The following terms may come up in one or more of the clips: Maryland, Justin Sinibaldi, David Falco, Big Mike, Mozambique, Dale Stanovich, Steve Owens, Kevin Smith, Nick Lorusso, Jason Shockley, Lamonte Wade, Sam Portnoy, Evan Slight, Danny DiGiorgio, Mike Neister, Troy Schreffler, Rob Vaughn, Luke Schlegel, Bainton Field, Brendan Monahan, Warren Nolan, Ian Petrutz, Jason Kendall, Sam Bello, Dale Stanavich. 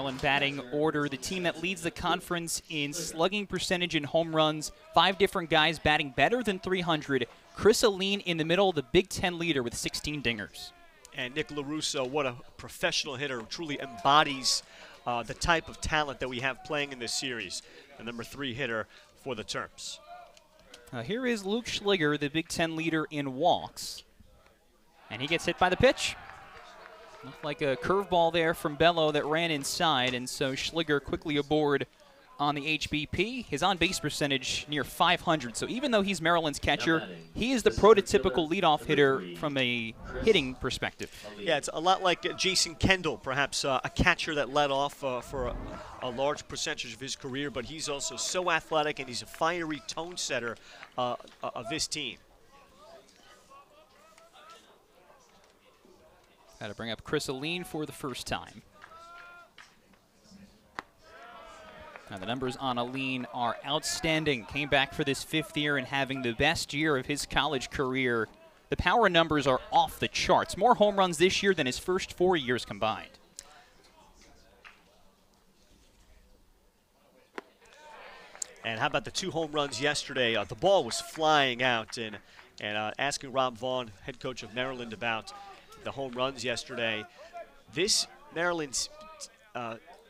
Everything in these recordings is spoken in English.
Maryland batting order, the team that leads the conference in slugging percentage and home runs. 5 different guys batting better than 300. Chris Alleyne in the middle, the Big Ten leader with 16 dingers. And Nick Lorusso, what a professional hitter who truly embodies the type of talent that we have playing in this series. The number 3 hitter for the Terps. Here is Luke Schlegel, the Big Ten leader in walks. And he gets hit by the pitch. Looked like a curveball there from Bello that ran inside, and so Schlegel quickly aboard on the HBP. His on-base percentage near 500, so even though he's Maryland's catcher, he is the prototypical leadoff hitter from a hitting perspective. Yeah, it's a lot like Jason Kendall, perhaps a catcher that led off for a large percentage of his career, but he's also so athletic, and he's a fiery tone setter of this team. Got to bring up Chris Alleyne for the first time. Now the numbers on Alleyne are outstanding. Came back for this 5th year and having the best year of his college career. The power numbers are off the charts. More home runs this year than his first 4 years combined. And how about the 2 home runs yesterday? The ball was flying out, and asking Rob Vaughn, head coach of Maryland, about the home runs yesterday. This Maryland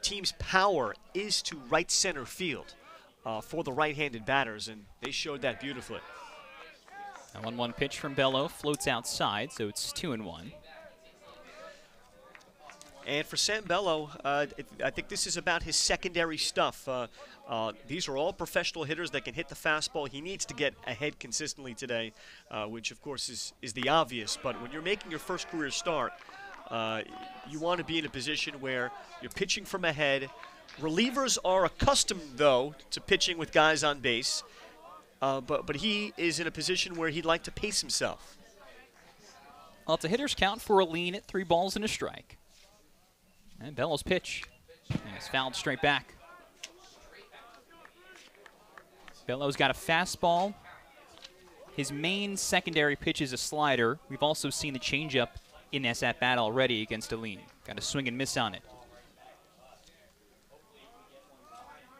team's power is to right center field for the right-handed batters, and they showed that beautifully. A 1-1 pitch from Bello floats outside, so it's 2-1. And for Sam Bello, I think this is about his secondary stuff. These are all professional hitters that can hit the fastball. He needs to get ahead consistently today, which of course is the obvious. But when you're making your first career start, you want to be in a position where you're pitching from ahead. Relievers are accustomed, though, to pitching with guys on base. But he is in a position where he'd like to pace himself. Well, it's a hitter's count for Alleyne at 3 balls and a strike. And Bello's pitch is fouled straight back. Bello's got a fastball. His main secondary pitch is a slider. We've also seen the changeup in this at-bat already against Alleyne. Got a swing and miss on it.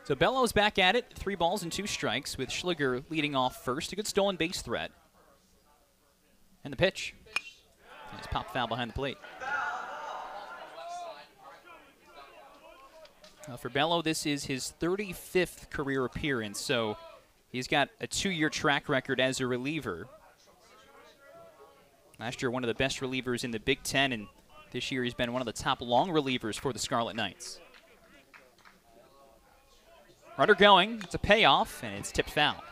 So Bello's back at it, 3 balls and 2 strikes with Schlegel leading off first. A good stolen base threat. And the pitch. And it's pop foul behind the plate. For Bello, this is his 35th career appearance, so he's got a 2-year track record as a reliever. Last year, one of the best relievers in the Big Ten, and this year he's been one of the top long relievers for the Scarlet Knights. Runner going, it's a payoff, and it's tipped foul.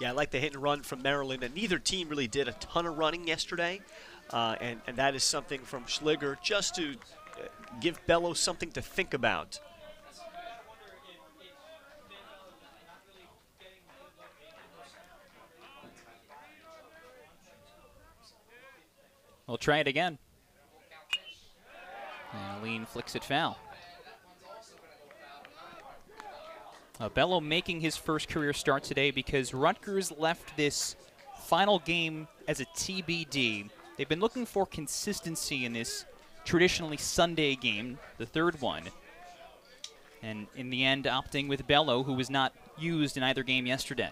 Yeah, I like the hit and run from Maryland, and neither team really did a ton of running yesterday. And that is something from Schlegel just to give Bello something to think about. We'll try it again. And Alleyne flicks it foul. Bello making his first career start today because Rutgers left this final game as a TBD. They've been looking for consistency in this traditionally Sunday game, the 3rd one. And in the end, opting with Bello, who was not used in either game yesterday.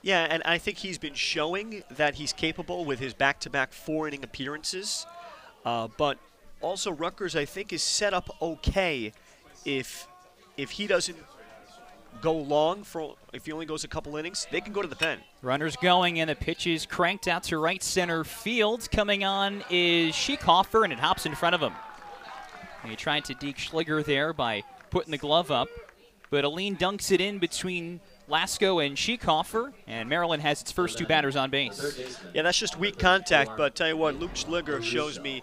Yeah, and I think he's been showing that he's capable with his back-to-back 4-inning appearances. But also Rutgers, I think, is set up okay if he doesn't go long. For if he only goes a couple innings, they can go to the pen. Runners going, and the pitch is cranked out to right center field. Coming on is Schiekofer, and it hops in front of him. And he tried to deke Schlegel there by putting the glove up, but Alleyne dunks it in between Lasko and Schiekofer, and Maryland has its first 2 batters on base. Yeah, that's just weak contact, but I tell you what, Luke Schlegel shows me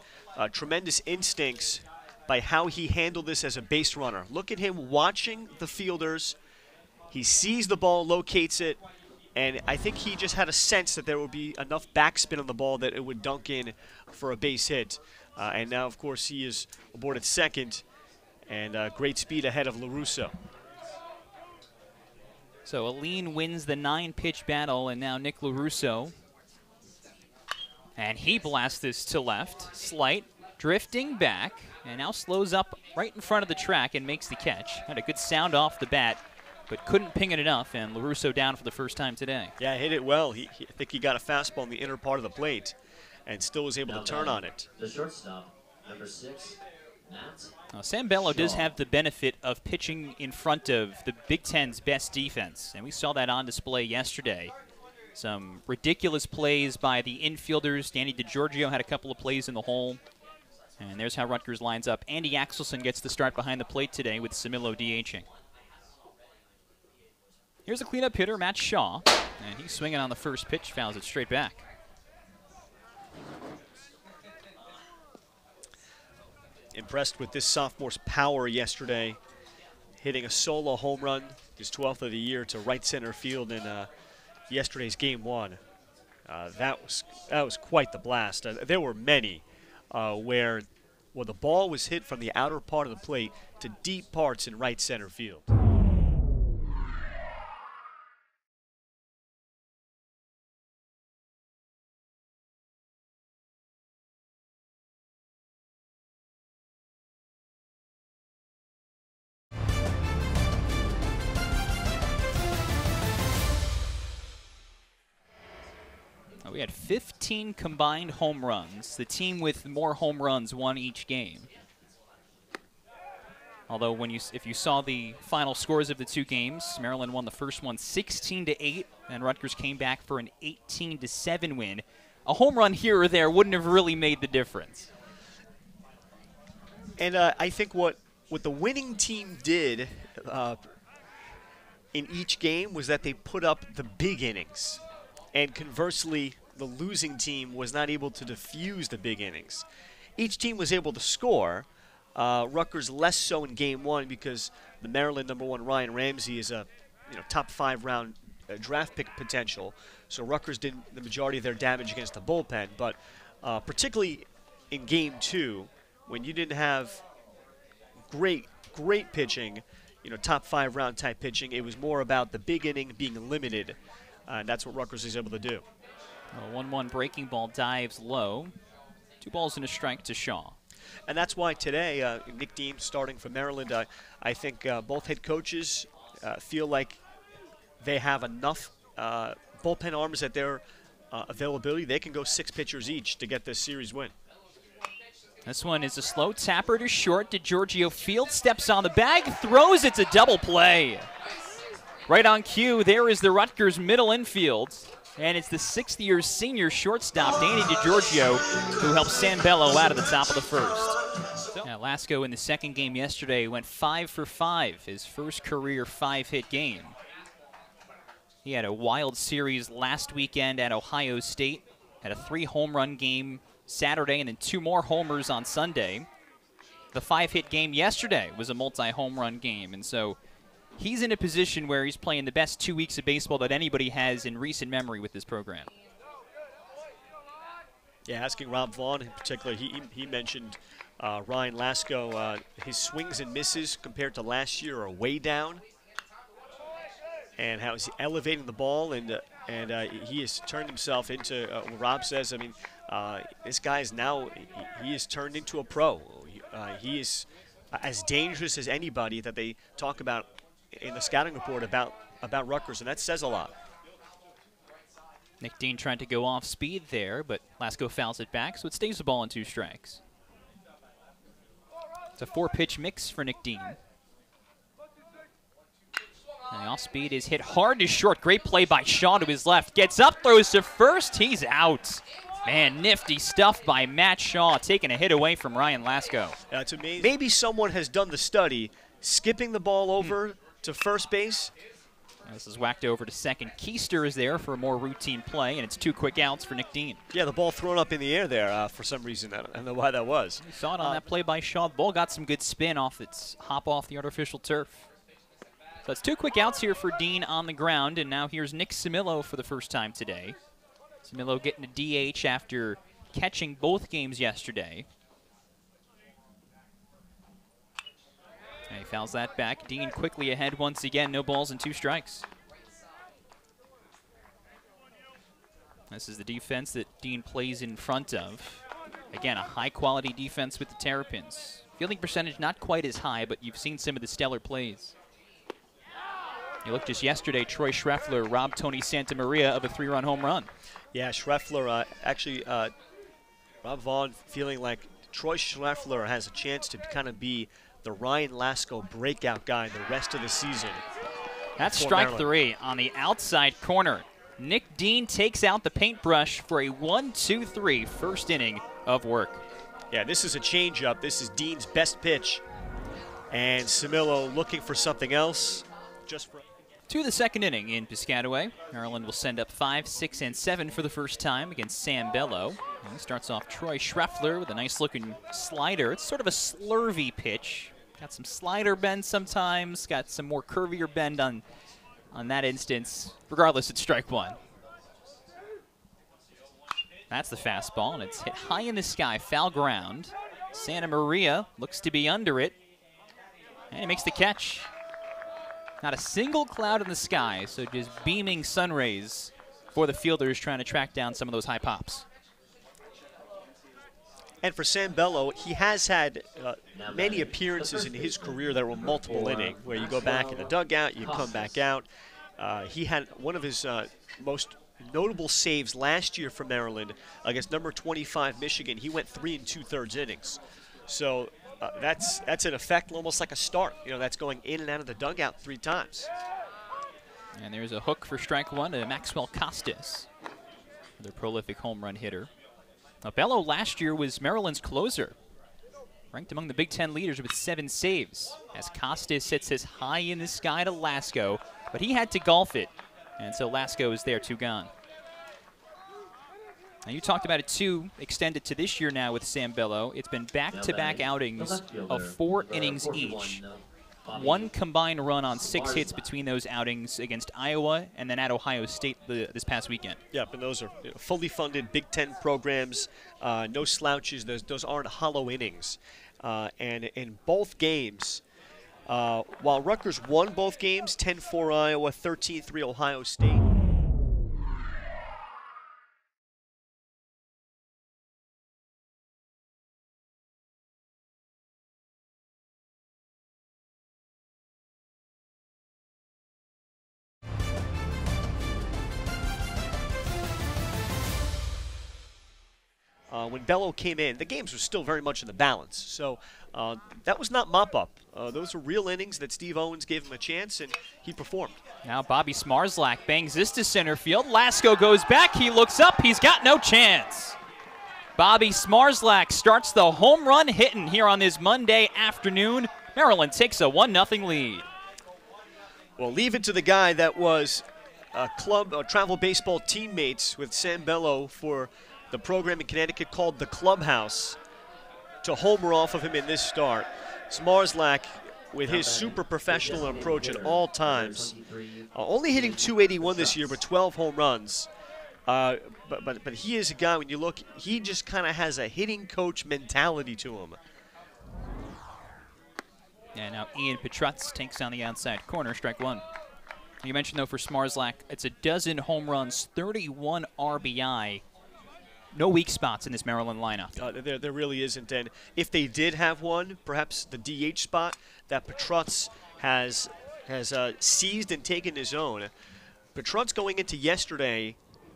tremendous instincts by how he handled this as a base runner. Look at him watching the fielders. He sees the ball, locates it, and I think he just had a sense that there would be enough backspin on the ball that it would dunk in for a base hit. And now, of course, he is aboard at second, and great speed ahead of Lorusso. So Alleyne wins the 9-pitch battle, and now Nick Lorusso And he blasts this to left. Slight drifting back and now slows up right in front of the track and makes the catch. Had a good sound off the bat, but couldn't ping it enough, and Lorusso down for the first time today. Yeah, hit it well. I think he got a fastball in the inner part of the plate and still was able to turn on it. The shortstop, number 6, Matt. Sam Bello does have the benefit of pitching in front of the Big Ten's best defense, and we saw that on display yesterday. Some ridiculous plays by the infielders. Danny DiGiorgio had a couple of plays in the hole. And there's how Rutgers lines up. Andy Axelson gets the start behind the plate today with Simillo DHing. Here's a cleanup hitter, Matt Shaw, and he's swinging on the first pitch, fouls it straight back. Impressed with this sophomore's power yesterday, hitting a solo home run, his 12th of the year, to right center field in yesterday's game one. That was quite the blast. There were many where the ball was hit from the outer part of the plate to deep parts in right center field. We had 15 combined home runs. The team with more home runs won each game. Although if you saw the final scores of the two games, Maryland won the first one 16-8, and Rutgers came back for an 18-7 win. A home run here or there wouldn't have really made the difference. And I think what the winning team did in each game was that they put up the big innings. And conversely, the losing team was not able to defuse the big innings. Each team was able to score. Rutgers less so in game one because the Maryland number 1 Ryan Ramsey is a top 5 round draft pick potential. So Rutgers did the majority of their damage against the bullpen. But particularly in game 2, when you didn't have great pitching, top 5 round type pitching, it was more about the big inning being limited. And that's what Rutgers is able to do. 1-1 breaking ball dives low. 2 balls and a strike to Shaw. And that's why today, Nick Dean starting for Maryland, I think both head coaches feel like they have enough bullpen arms at their availability. They can go 6 pitchers each to get this series win. This one is a slow tapper to short. DiGiorgio field steps on the bag, throws it to double play. Right on cue, there is the Rutgers middle infield, and it's the 6th-year senior shortstop, Danny DiGiorgio, who helps Sam Bello out of the top of the first. Now, Lasko in the second game yesterday went 5 for 5, his first career 5-hit game. He had a wild series last weekend at Ohio State, had a 3-home run game Saturday, and then 2 more homers on Sunday. The 5-hit game yesterday was a multi-home run game, and so he's in a position where he's playing the best 2 weeks of baseball that anybody has in recent memory with this program. Yeah, asking Rob Vaughn in particular, he mentioned Ryan Lasko. His swings and misses compared to last year are way down. And how he's elevating the ball, and he has turned himself into, what Rob says, this guy is now, he is turned into a pro. He is as dangerous as anybody that they talk about in the scouting report about Rutgers, and that says a lot. Nick Dean tried to go off speed there, but Lasko fouls it back, so it stays the ball in 2 strikes. It's a 4-pitch mix for Nick Dean. And the off-speed is hit hard to short. Great play by Shaw to his left. Gets up, throws to first. He's out. Man, nifty stuff by Matt Shaw, taking a hit away from Ryan Lasko. That's amazing. Maybe someone has done the study, skipping the ball over to first base. This is whacked over to second. Keister is there for a more routine play, and it's 2 quick outs for Nick Dean. Yeah, the ball thrown up in the air there for some reason. I don't know why that was. You saw it on that play by Shaw. The ball got some good spin off its hop off the artificial turf. So that's 2 quick outs here for Dean on the ground, and now here's Nick Simillo for the first time today. Simillo getting a DH after catching both games yesterday. And he fouls that back. Dean quickly ahead once again. 2 balls and 2 strikes. This is the defense that Dean plays in front of. Again, a high-quality defense with the Terrapins. Fielding percentage not quite as high, but you've seen some of the stellar plays. You look just yesterday, Troy Schreffler robbed Tony Santamaria of a three-run home run. Yeah, Schreffler actually, Rob Vaughn feeling like Troy Schreffler has a chance to kind of be the Ryan Lasko breakout guy the rest of the season. That's strike Maryland. Three on the outside corner. Nick Dean takes out the paintbrush for a 1-2-3 first inning of work. Yeah, this is a changeup. This is Dean's best pitch. And Simillo looking for something else. Just for to the second inning in Piscataway. Maryland will send up 5, 6, and 7 for the first time against Sam Bello. And he starts off Troy Schreffler with a nice-looking slider. It's sort of a slurvy pitch. Got some slider bend sometimes. Got some more curvier bend on that instance. Regardless, it's strike one. That's the fastball, and it's hit high in the sky, foul ground. Santamaria looks to be under it, and he makes the catch. Not a single cloud in the sky, so just beaming sun rays for the fielders trying to track down some of those high pops. And for Sam Bello, he has had many appearances in his career that were multiple inning, where you go back in the dugout, you come back out. He had one of his most notable saves last year for Maryland against number 25 Michigan. He went 3 2/3 innings. So that's an effect almost like a start. You know, that's going in and out of the dugout 3 times. And there's a hook for strike one to Maxwell Costas, their prolific home run hitter. Now, Bello last year was Maryland's closer, ranked among the Big Ten leaders with 7 saves, as Costas hits his high in the sky to Lasko, but he had to golf it, and so Lasko is there, 2 gone. Now, you talked about it, too, extended to this year now with Sam Bello. It's been back-to-back outings of 4 innings each. 1 combined run on 6 hits between those outings against Iowa and then at Ohio State this past weekend. Yep, and those are fully funded Big Ten programs, no slouches. Those aren't hollow innings. And in both games, while Rutgers won both games, 10-4 Iowa, 13-3 Ohio State. When Bello came in, the games were still very much in the balance. So that was not mop-up. Those were real innings that Steve Owens gave him a chance, and he performed. Now Bobby Zmarzlak bangs this to center field. Lasko goes back. He looks up. He's got no chance. Bobby Zmarzlak starts the home run hitting here on this Monday afternoon. Maryland takes a 1-0 lead. Well, leave it to the guy that was travel baseball teammates with Sam Bello for the program in Connecticut called the Clubhouse to homer off of him in this start. Zmarzlak, with his super professional approach at all times, only hitting .281 this year, but 12 home runs. But he is a guy, when you look, he just kind of has a hitting coach mentality to him. And now Ian Petrutz takes on the outside corner, strike one. You mentioned, though, for Zmarzlak, it's a dozen home runs, 31 RBI. No weak spots in this Maryland lineup. There really isn't. And if they did have one, perhaps the DH spot that Petrutz has seized and taken his own. Petrutz going into yesterday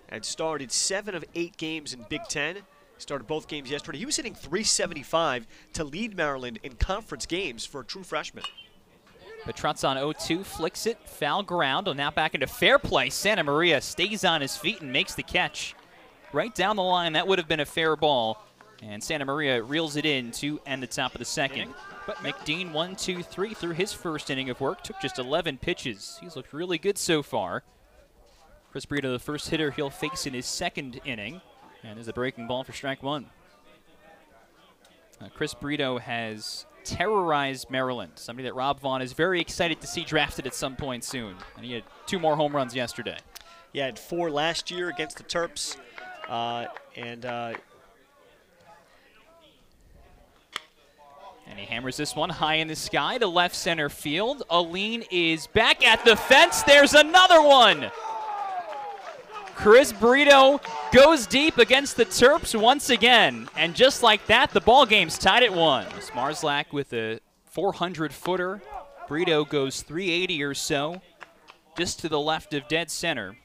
had started 7 of 8 games in Big Ten. Started both games yesterday. He was hitting .375 to lead Maryland in conference games for a true freshman. Petrutz on 0-2, flicks it, foul ground. He'll now back into fair play. Santamaria stays on his feet and makes the catch. Right down the line, that would have been a fair ball. And Santamaria reels it in to end the top of the second. But McDean, 1-2-3 through his first inning of work. Took just 11 pitches. He's looked really good so far. Chris Brito, the first hitter he'll face in his second inning. And there's a breaking ball for strike one. Chris Brito has terrorized Maryland, somebody that Rob Vaughn is very excited to see drafted at some point soon. And he had 2 more home runs yesterday. Yeah, had 4 last year against the Terps. And he hammers this one high in the sky to left center field. Alleyne is back at the fence. There's another one. Chris Brito goes deep against the Terps once again. And just like that, the ball game's tied at 1. Smarzlak with a 400-footer. Brito goes 380 or so, just to the left of dead center.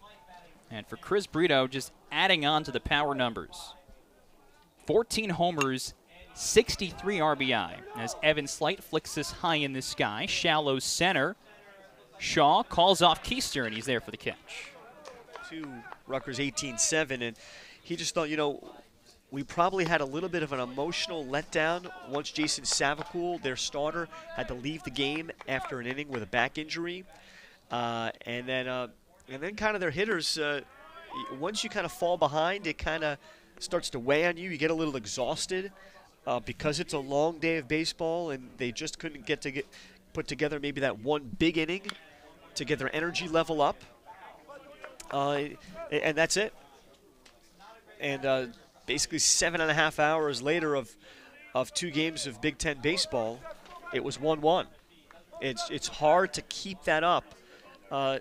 And for Chris Brito, just adding on to the power numbers. 14 homers, 63 RBI. As Evan Slight flicks this high in the sky, shallow center. Shaw calls off Keister, and he's there for the catch. To Rutgers 18-7, and he just thought, you know, we probably had a little bit of an emotional letdown once Jason Savacool, their starter, had to leave the game after an inning with a back injury. And then kind of their hitters, once you kind of fall behind, it kind of starts to weigh on you. You get a little exhausted because it's a long day of baseball, and they just couldn't get put together maybe that one big inning to get their energy level up. And that's it. And basically 7.5 hours later of two games of Big Ten baseball, it was 1-1. It's hard to keep that up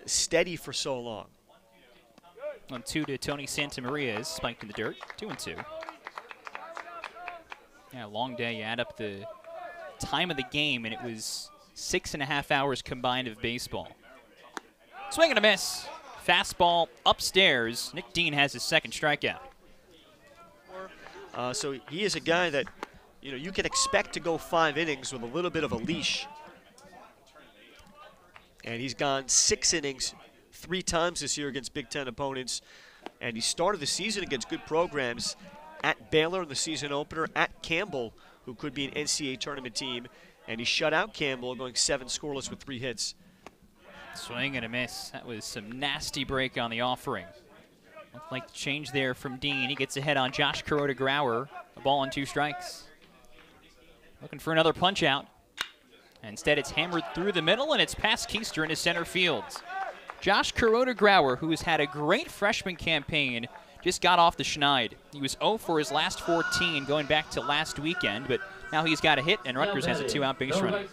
steady for so long. 1-2 to Tony Santamaria is spiked in the dirt. 2-2. Yeah, long day. You add up the time of the game, and it was 6.5 hours combined of baseball. Swing and a miss. Fastball upstairs. Nick Dean has his second strikeout. So he is a guy that, you know, you can expect to go 5 innings with a little bit of a leash. And he's gone 6 innings 3 times this year against Big Ten opponents. And he started the season against good programs at Baylor in the season opener, at Campbell, who could be an NCAA tournament team. And he shut out Campbell, going 7 scoreless with 3 hits. Swing and a miss. That was some nasty break on the offering. Looked like the change there from Dean. He gets ahead on Josh Kuroda-Grauer. A ball and 2 strikes. Looking for another punch out. Instead, it's hammered through the middle, and it's past Keister into center field. Josh Kuroda-Grauer, who has had a great freshman campaign, just got off the schneid. He was 0 for his last 14 going back to last weekend, but now he's got a hit, and Rutgers has a 2-out base runner.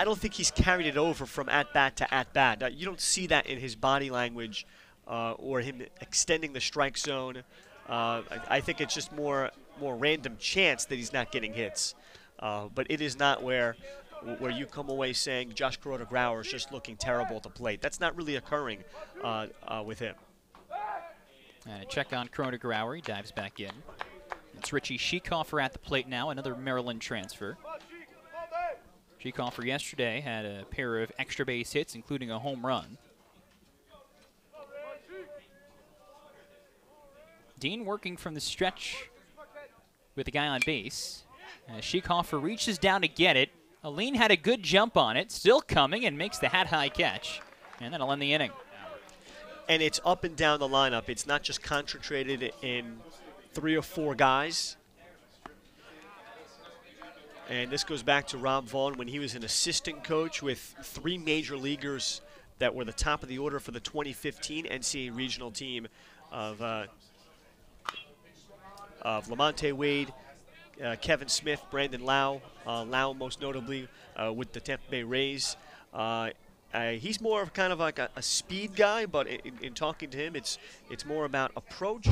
I don't think he's carried it over from at-bat to at-bat. You don't see that in his body language or him extending the strike zone. I think it's just more random chance that he's not getting hits. But it is not where you come away saying Josh Kuroda-Grauer is just looking terrible at the plate. That's not really occurring with him. And a check on Kuroda-Grauer. He dives back in. It's Richie Schiekofer at the plate now, another Maryland transfer. Schiekofer yesterday had a pair of extra base hits, including a home run. Dean working from the stretch with a guy on base. Schiekofer reaches down to get it. Alleyne had a good jump on it, still coming, and makes the hat-high catch. And that'll end the inning. And it's up and down the lineup. It's not just concentrated in 3 or 4 guys. And this goes back to Rob Vaughn when he was an assistant coach with 3 major leaguers that were the top of the order for the 2015 NCAA regional team of Lamonte Wade, Kevin Smith, Brandon Lau, most notably with the Tampa Bay Rays. He's more of kind of like a speed guy, but in talking to him, it's more about approach.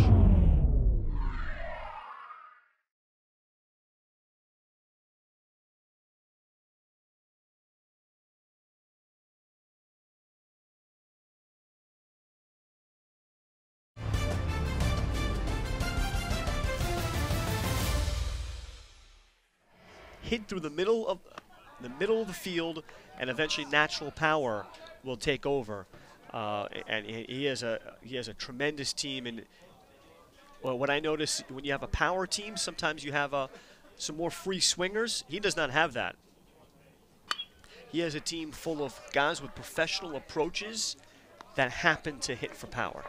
Hit through the middle of the field, and eventually natural power will take over. And he has a tremendous team. And well, what I notice when you have a power team, sometimes you have some more free swingers. He does not have that. He has a team full of guys with professional approaches that happen to hit for power.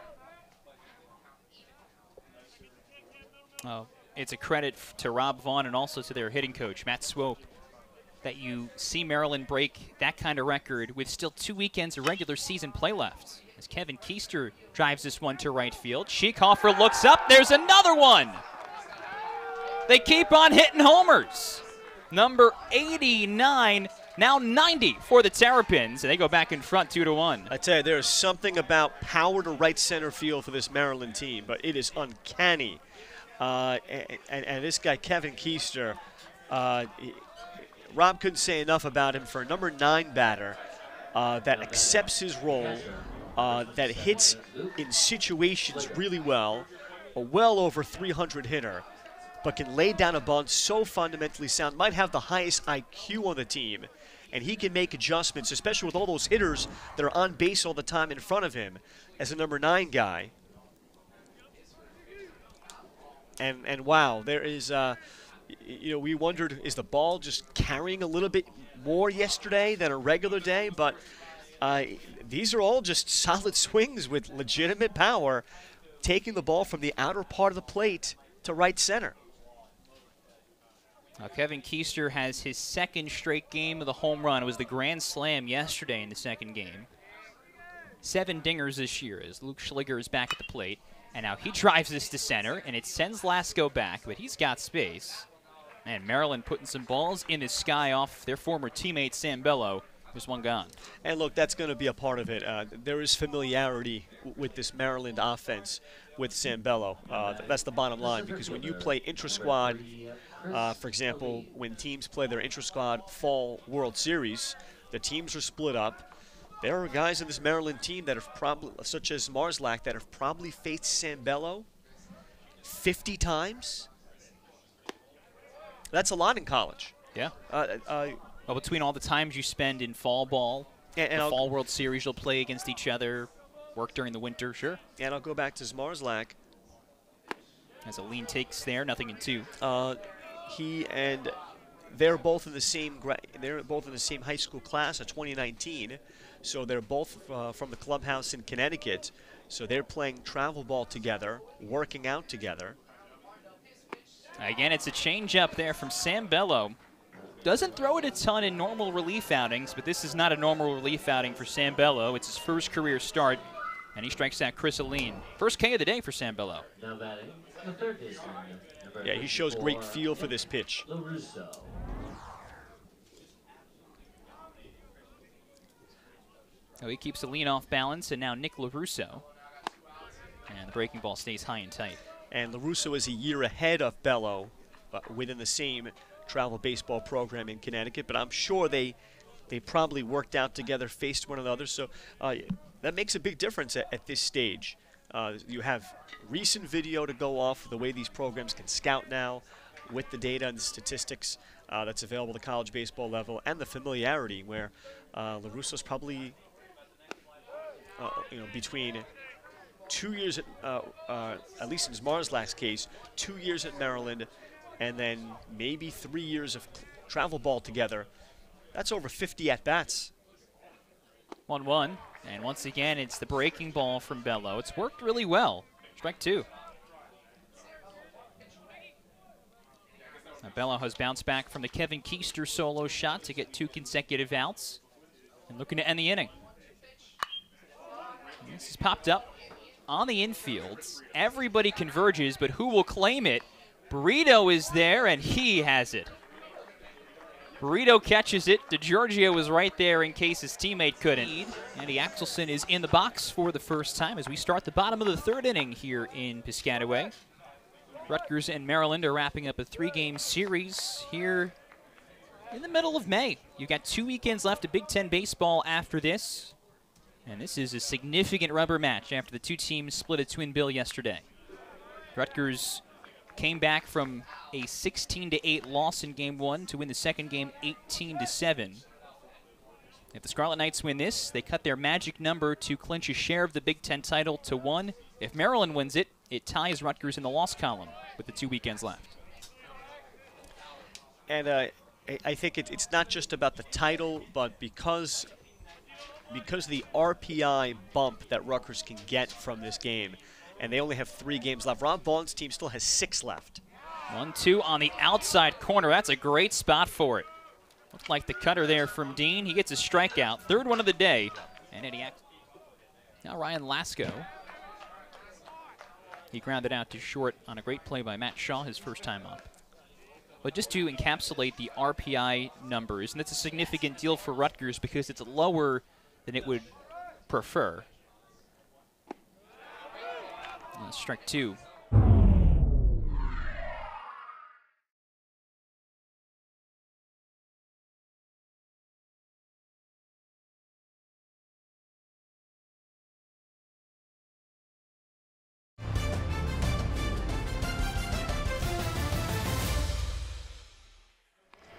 Oh. It's a credit to Rob Vaughn and also to their hitting coach, Matt Swope, that you see Maryland break that kind of record with still 2 weekends of regular season play left. As Kevin Keister drives this one to right field, Schiekofer looks up, there's another one! They keep on hitting homers. Number 89 Now 90 for the Terrapins, and they go back in front 2-1. I tell you, there is something about power to right center field for this Maryland team, but it is uncanny. And this guy, Kevin Keister, Rob couldn't say enough about him for a number 9 batter that accepts his role, that hits in situations really well, a well over 300 hitter, but can lay down a bunt so fundamentally sound, might have the highest IQ on the team, and he can make adjustments, especially with all those hitters that are on base all the time in front of him as a number 9 guy. And wow, there is, you know, we wondered, is the ball just carrying a little bit more yesterday than a regular day? But these are all just solid swings with legitimate power, taking the ball from the outer part of the plate to right center. Kevin Keister has his 2nd straight game of the home run. It was the grand slam yesterday in the 2nd game. 7 dingers this year as Luke Schlegel is back at the plate. And now he drives this to center, and it sends Lasko back, but he's got space. And Maryland putting some balls in the sky off their former teammate Sam Bello. There's one gone. And look, that's going to be a part of it. There is familiarity with this Maryland offense with Sam Bello. That's the bottom line, because when you play intra-squad, for example, when teams play their intra-squad fall World Series, the teams are split up. There are guys in this Maryland team that have probably, such as Zmarzlak, that have probably faced Sam Bello 50 times. That's a lot in college. Yeah. Well, between all the times you spend in fall ball, and the fall World Series, you'll play against each other, work during the winter, sure. And I'll go back to Zmarzlak. As Alleyne takes there, nothing in 2. He and they're both in the same high school class of 2019. So they're both from the clubhouse in Connecticut. So they're playing travel ball together, working out together. Again, it's a change up there from Sam Bello. Doesn't throw it a ton in normal relief outings, but this is not a normal relief outing for Sam Bello. It's his 1st career start, and he strikes out Chris Alleyne. 1st K of the day for Sam Bello. Yeah, he shows great feel for this pitch. Oh, he keeps Alleyne off balance, and now Nick Lorusso. And the breaking ball stays high and tight. And Lorusso is a year ahead of Bello, within the same travel baseball program in Connecticut, but I'm sure they probably worked out together, faced one another, so that makes a big difference at this stage. You have recent video to go off, the way these programs can scout now with the data and the statistics that's available at the college baseball level, and the familiarity where LaRusso's probably between 2 years at least in Zmarzlak's case, 2 years at Maryland, and then maybe 3 years of travel ball together. That's over 50 at-bats. 1-1, and once again, it's the breaking ball from Bello. It's worked really well. Strike 2. Now Bello has bounced back from the Kevin Keister solo shot to get 2 consecutive outs, and looking to end the inning. And this has popped up on the infields. Everybody converges, but who will claim it? Brito is there, and he has it. Brito catches it. DiGiorgio was right there in case his teammate couldn't. Andy Axelson is in the box for the 1st time as we start the bottom of the 3rd inning here in Piscataway. Rutgers and Maryland are wrapping up a 3-game series here in the middle of May. You've got 2 weekends left of Big Ten baseball after this, and this is a significant rubber match after the 2 teams split a twin bill yesterday. Rutgers came back from a 16-8 loss in Game 1 to win the 2nd game 18-7. If the Scarlet Knights win this, they cut their magic number to clinch a share of the Big Ten title to 1. If Maryland wins it, it ties Rutgers in the loss column with the 2 weekends left. And I think it's not just about the title, but because the RPI bump that Rutgers can get from this game, and they only have 3 games left. Rob Vaughn's team still has 6 left. 1-2 on the outside corner. That's a great spot for it. Looked like the cutter there from Dean. He gets a strikeout. 3rd one of the day. And now Ryan Lasko. He grounded out to short on a great play by Matt Shaw, his 1st time up. But just to encapsulate the RPI numbers, and that's a significant deal for Rutgers because it's lower than it would prefer. Strike two.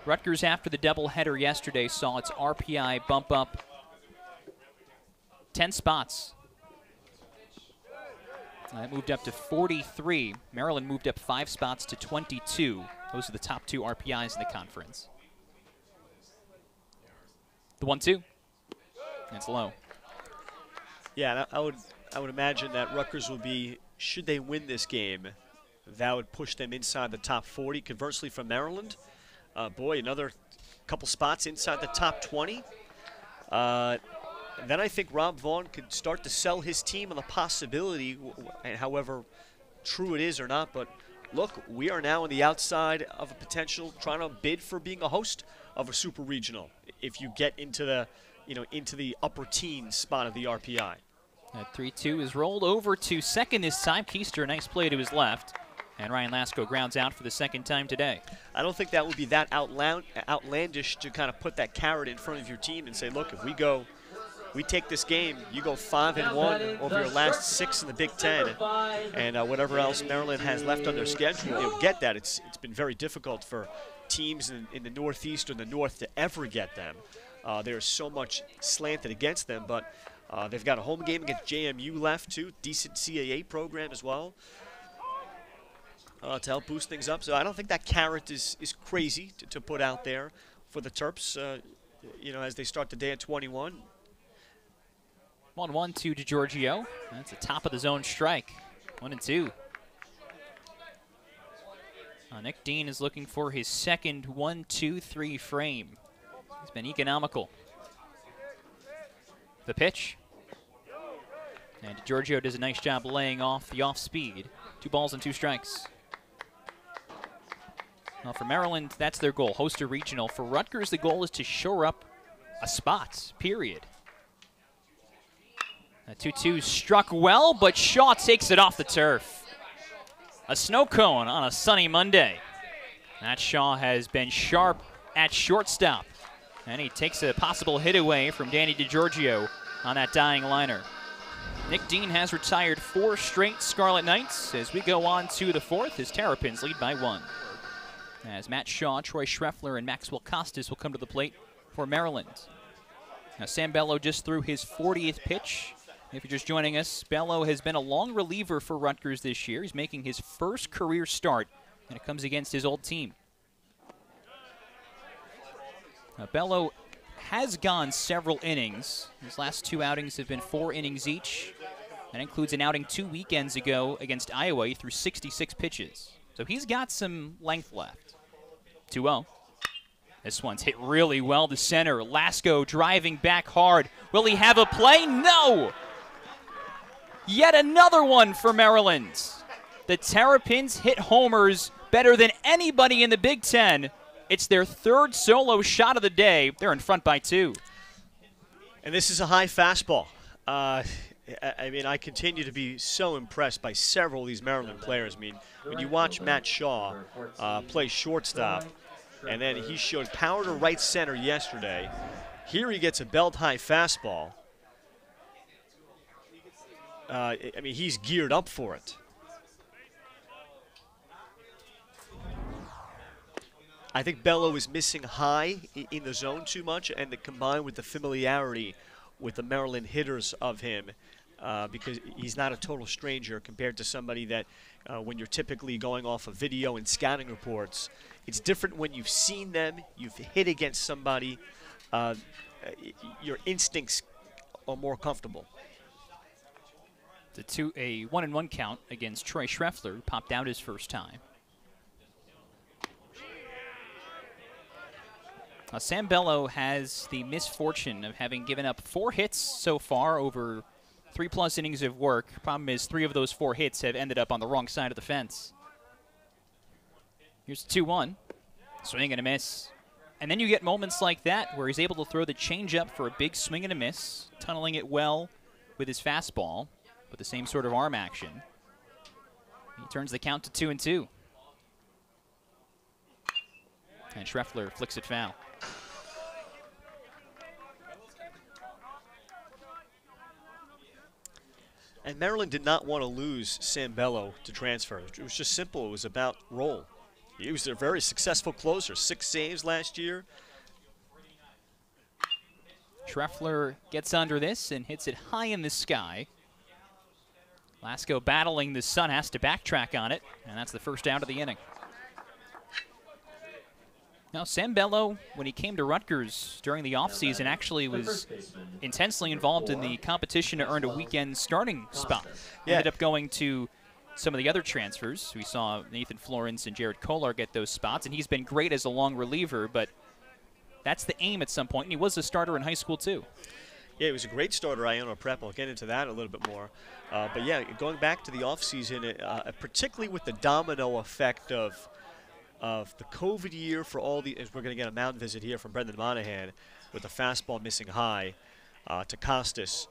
Rutgers, after the doubleheader yesterday, saw its RPI bump up 10 spots. It moved up to 43. Maryland moved up 5 spots to 22. Those are the top 2 RPIs in the conference. The 1-2. That's low. Yeah, I would imagine that Rutgers will be, should they win this game, that would push them inside the top 40. Conversely, from Maryland, boy, another couple spots inside the top 20. Then I think Rob Vaughn could start to sell his team on the possibility, and however true it is or not, but look, we are now on the outside of a potential, trying to bid for being a host of a super regional if you get into the, you know, into the upper teen spot of the RPI. That 3-2 is rolled over to second this time. Keister, a nice play to his left. And Ryan Lasko grounds out for the second time today. I don't think that would be that outlandish to kind of put that carrot in front of your team and say, look, if we go, we take this game, you go 5-1 over your last 6 in the Big Ten, and whatever else Maryland has left on their schedule, you'll get that. It's been very difficult for teams in the Northeast or the North to ever get them. There's so much slanted against them, but they've got a home game against JMU left too, decent CAA program as well, to help boost things up. So I don't think that carrot is crazy to put out there for the Terps, you know, as they start the day at 21. 1-1 to DiGiorgio. That's a top of the zone strike. 1-2. Nick Dean is looking for his second 1-2-3 frame. He's been economical. The pitch. And DiGiorgio does a nice job laying off the off speed. 2 balls and 2 strikes. Now for Maryland, that's their goal, host a regional. For Rutgers, the goal is to shore up a spot, period. A 2-2 struck well, but Shaw takes it off the turf. A snow cone on a sunny Monday. Matt Shaw has been sharp at shortstop. And he takes a possible hit away from Danny DiGiorgio on that dying liner. Nick Dean has retired 4 straight Scarlet Knights. As we go on to the 4th, his Terrapins lead by 1. As Matt Shaw, Troy Schreffler, and Maxwell Costas will come to the plate for Maryland. Now Sam Bello just threw his 40th pitch. If you're just joining us, Bello has been a long reliever for Rutgers this year. He's making his first career start, and it comes against his old team. Now Bello has gone several innings. His last 2 outings have been 4 innings each. That includes an outing 2 weekends ago against Iowa. He threw 66 pitches. So he's got some length left. 2-0. This one's hit really well to center. Lasko driving back hard. Will he have a play? No! Yet another one for Maryland. The Terrapins hit homers better than anybody in the Big Ten. It's their 3rd solo shot of the day. They're in front by 2. And this is a high fastball. I mean, I continue to be so impressed by several of these Maryland players. I mean, when you watch Matt Shaw play shortstop, and then he showed power to right center yesterday. Here he gets a belt-high fastball. I mean, he's geared up for it. I think Bello is missing high in the zone too much, and combined with the familiarity with the Maryland hitters of him, because he's not a total stranger compared to somebody that when you're typically going off of video and scouting reports, it's different when you've seen them, you've hit against somebody, your instincts are more comfortable. A 1-1 count against Troy Schreffler, who popped out his first time. Sam Bello has the misfortune of having given up 4 hits so far over 3+ innings of work. Problem is 3 of those 4 hits have ended up on the wrong side of the fence. Here's 2-1. Swing and a miss. And then you get moments like that where he's able to throw the changeup for a big swing and a miss, tunneling it well with his fastball with the same sort of arm action. He turns the count to 2-2. And Schreffler flicks it foul. And Maryland did not want to lose Sam Bello to transfer. It was just simple. It was about roll. He was their very successful closer. 6 saves last year. Schreffler gets under this and hits it high in the sky. Lasko battling the sun, has to backtrack on it, and that's the first out of the inning. Now, Sam Bello, when he came to Rutgers during the offseason, actually was intensely involved in the competition to earn a weekend starting spot. Yeah. Ended up going to some of the other transfers. We saw Nathan Florence and Jared Kolar get those spots, and he's been great as a long reliever, but that's the aim at some point, and he was a starter in high school too. Yeah, he was a great starter at Iona Prep. I'll get into that a little bit more. But yeah, going back to the offseason, particularly with the domino effect of the COVID year for all the, as we're going to get a mound visit here from Brendan Monahan with the fastball missing high to Costas.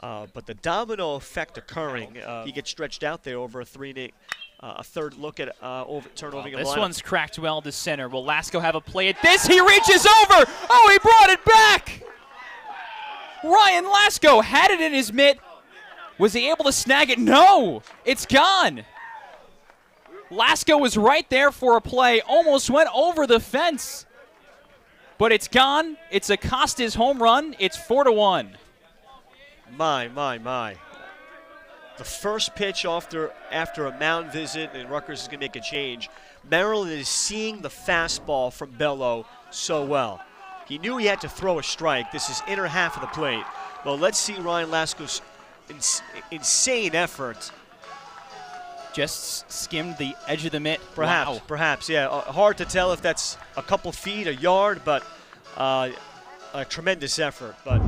But the domino effect occurring, he gets stretched out there over a third look at turnovering. Well, this one's cracked well to center. Will Lasko have a play at this? He reaches over. Oh, he brought it back. Ryan Lasko had it in his mitt. Was he able to snag it? No, it's gone. Lasko was right there for a play, almost went over the fence. But it's gone. It's a Costas home run. It's 4-1. My. The first pitch after a mound visit, and Rutgers is going to make a change. Maryland is seeing the fastball from Bello so well. He knew he had to throw a strike. This is inner half of the plate. Well, let's see Ryan Lasko's insane effort. Just skimmed the edge of the mitt. Perhaps, wow. Perhaps, yeah. Hard to tell if that's a couple feet, a yard, but a tremendous effort. But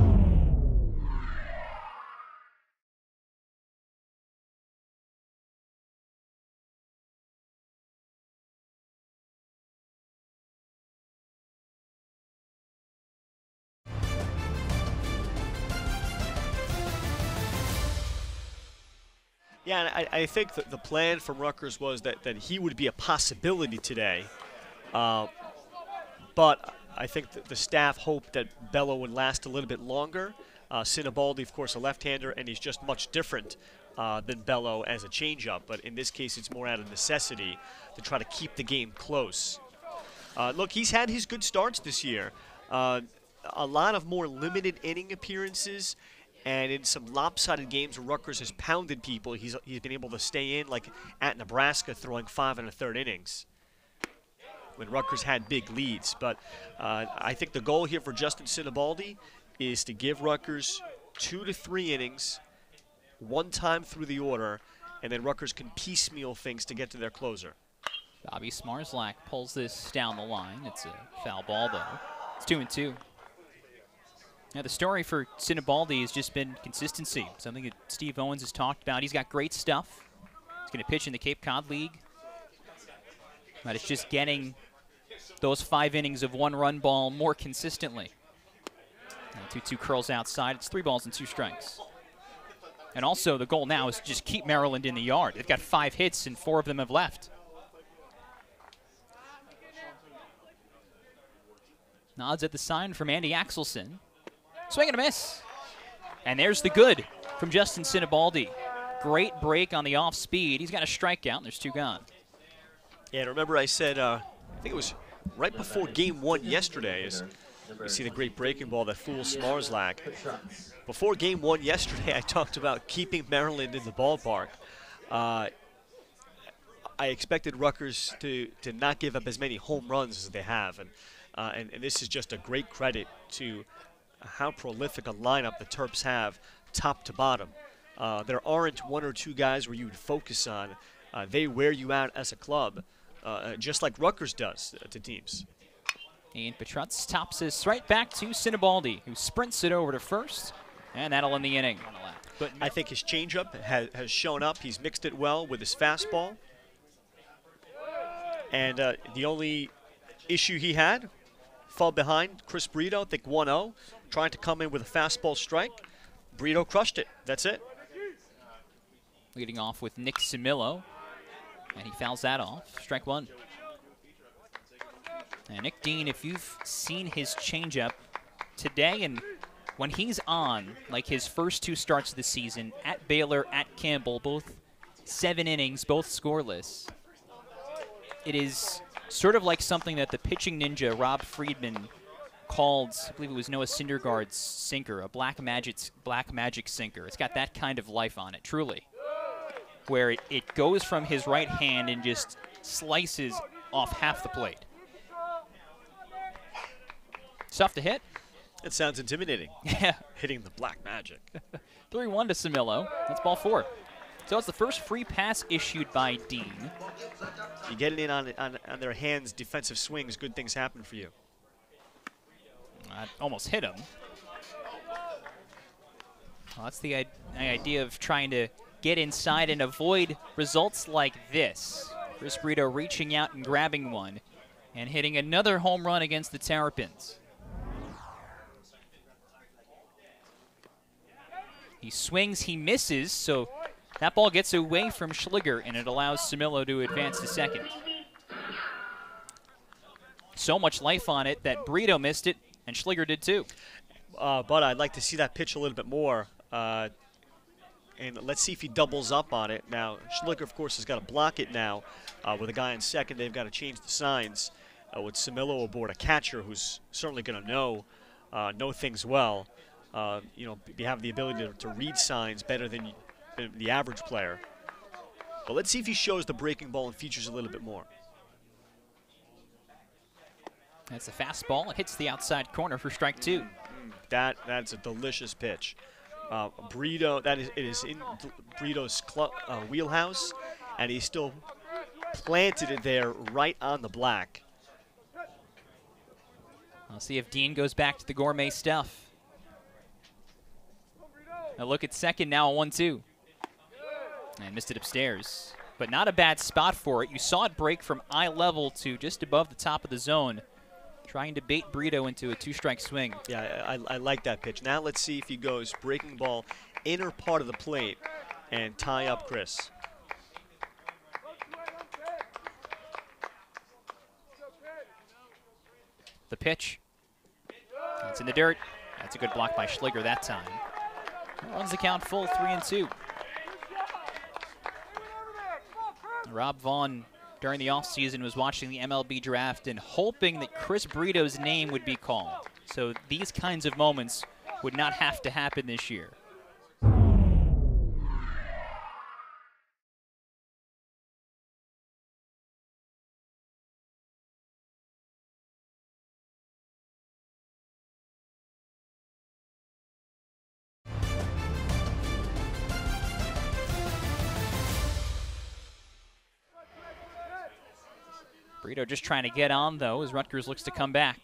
yeah, I think that the plan from Rutgers was that he would be a possibility today. But I think that the staff hoped that Bello would last a little bit longer. Sinibaldi, of course, a left-hander, and he's just much different than Bello as a changeup. But in this case, it's more out of necessity to try to keep the game close. Look, he's had his good starts this year. A lot of more limited inning appearances. And in some lopsided games where Rutgers has pounded people, he's been able to stay in, like at Nebraska, throwing 5 1/3 innings when Rutgers had big leads. But I think the goal here for Justin Sinibaldi is to give Rutgers 2 to 3 innings, one time through the order, and then Rutgers can piecemeal things to get to their closer. Bobby Zmarzlak pulls this down the line. It's a foul ball, though. It's 2-2. Now, the story for Sinibaldi has just been consistency, something that Steve Owens has talked about. He's got great stuff. He's going to pitch in the Cape Cod League. But it's just getting those 5 innings of one-run ball more consistently. 2-2 curls outside. It's 3 balls and 2 strikes. And also, the goal now is to just keep Maryland in the yard. They've got 5 hits, and 4 of them have left. Nods at the sign from Andy Axelson. Swing and a miss. And there's the good from Justin Sinibaldi. Great break on the off speed. He's got a strikeout, and there's 2 gone. Yeah, and remember I said, I think it was right before game 1 yesterday, as you see the great breaking ball that fools Smarzlak. Before game 1 yesterday, I talked about keeping Maryland in the ballpark. I expected Rutgers to not give up as many home runs as they have, and this is just a great credit to how prolific a lineup the Terps have top to bottom. There aren't 1 or 2 guys where you would focus on. They wear you out as a club, just like Rutgers does to teams. Ian Petrutz tops this right back to Sinibaldi, who sprints it over to first, and that'll end the inning. But I think his changeup has shown up. He's mixed it well with his fastball. And the only issue he had. Fell behind Chris Brito, I think 1-0, trying to come in with a fastball strike. Brito crushed it. That's it. Leading off with Nick Simillo, and he fouls that off. Strike one. And Nick Dean, if you've seen his changeup today and when he's on, like his first two starts of the season, at Baylor, at Campbell, both 7 innings, both scoreless, it is sort of like something that the pitching ninja Rob Friedman called, I believe it was Noah Syndergaard's sinker, a black magic sinker. It's got that kind of life on it, truly, where it goes from his right hand and just slices off half the plate. It's tough to hit. It sounds intimidating. Yeah. Hitting the black magic. 3-1 to Simillo. That's ball 4. So it's the first free pass issued by Dean. You get it in on their hands, defensive swings, good things happen for you. I almost hit him. Well, that's the idea of trying to get inside and avoid results like this. Chris Brito reaching out and grabbing one and hitting another home run against the Terrapins. He swings, he misses, so that ball gets away from Schlegel, and it allows Simillo to advance to second. So much life on it that Brito missed it, and Schlegel did too. But I'd like to see that pitch a little bit more. And let's see if he doubles up on it. Now, Schlegel, of course, has got to block it now. With a guy in second, they've got to change the signs. With Simillo aboard, a catcher who's certainly going to know things well. You know, you have the ability to read signs better than the average player. But let's see if he shows the breaking ball and features a little bit more. That's a fastball. It hits the outside corner for strike two. That's a delicious pitch. Brito, it is in Brito's wheelhouse, and he still planted it there right on the black. I'll see if Dean goes back to the gourmet stuff. A look at second now, 1-2. And missed it upstairs. But not a bad spot for it. You saw it break from eye level to just above the top of the zone, trying to bait Brito into a two-strike swing. Yeah, I like that pitch. Now let's see if he goes breaking ball, inner part of the plate, and tie up Chris. The pitch. That's in the dirt. That's a good block by Schlegel that time. Runs the count full, 3-2. Rob Vaughn, during the offseason, was watching the MLB draft and hoping that Chris Brito's name would be called. So these kinds of moments would not have to happen this year. Brito just trying to get on, though, as Rutgers looks to come back.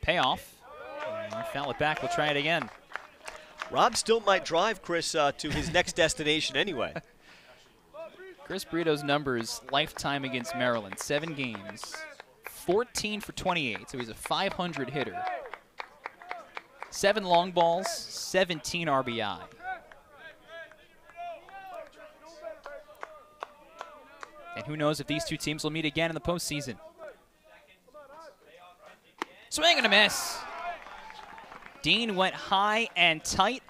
Payoff. Foul it back. We'll try it again. Rob still might drive Chris to his next destination anyway. Chris Brito's numbers lifetime against Maryland. 7 games. 14 for 28, so he's a .500 hitter. 7 long balls, 17 RBI. And who knows if these two teams will meet again in the postseason. Swing and a miss. Dean went high and tight.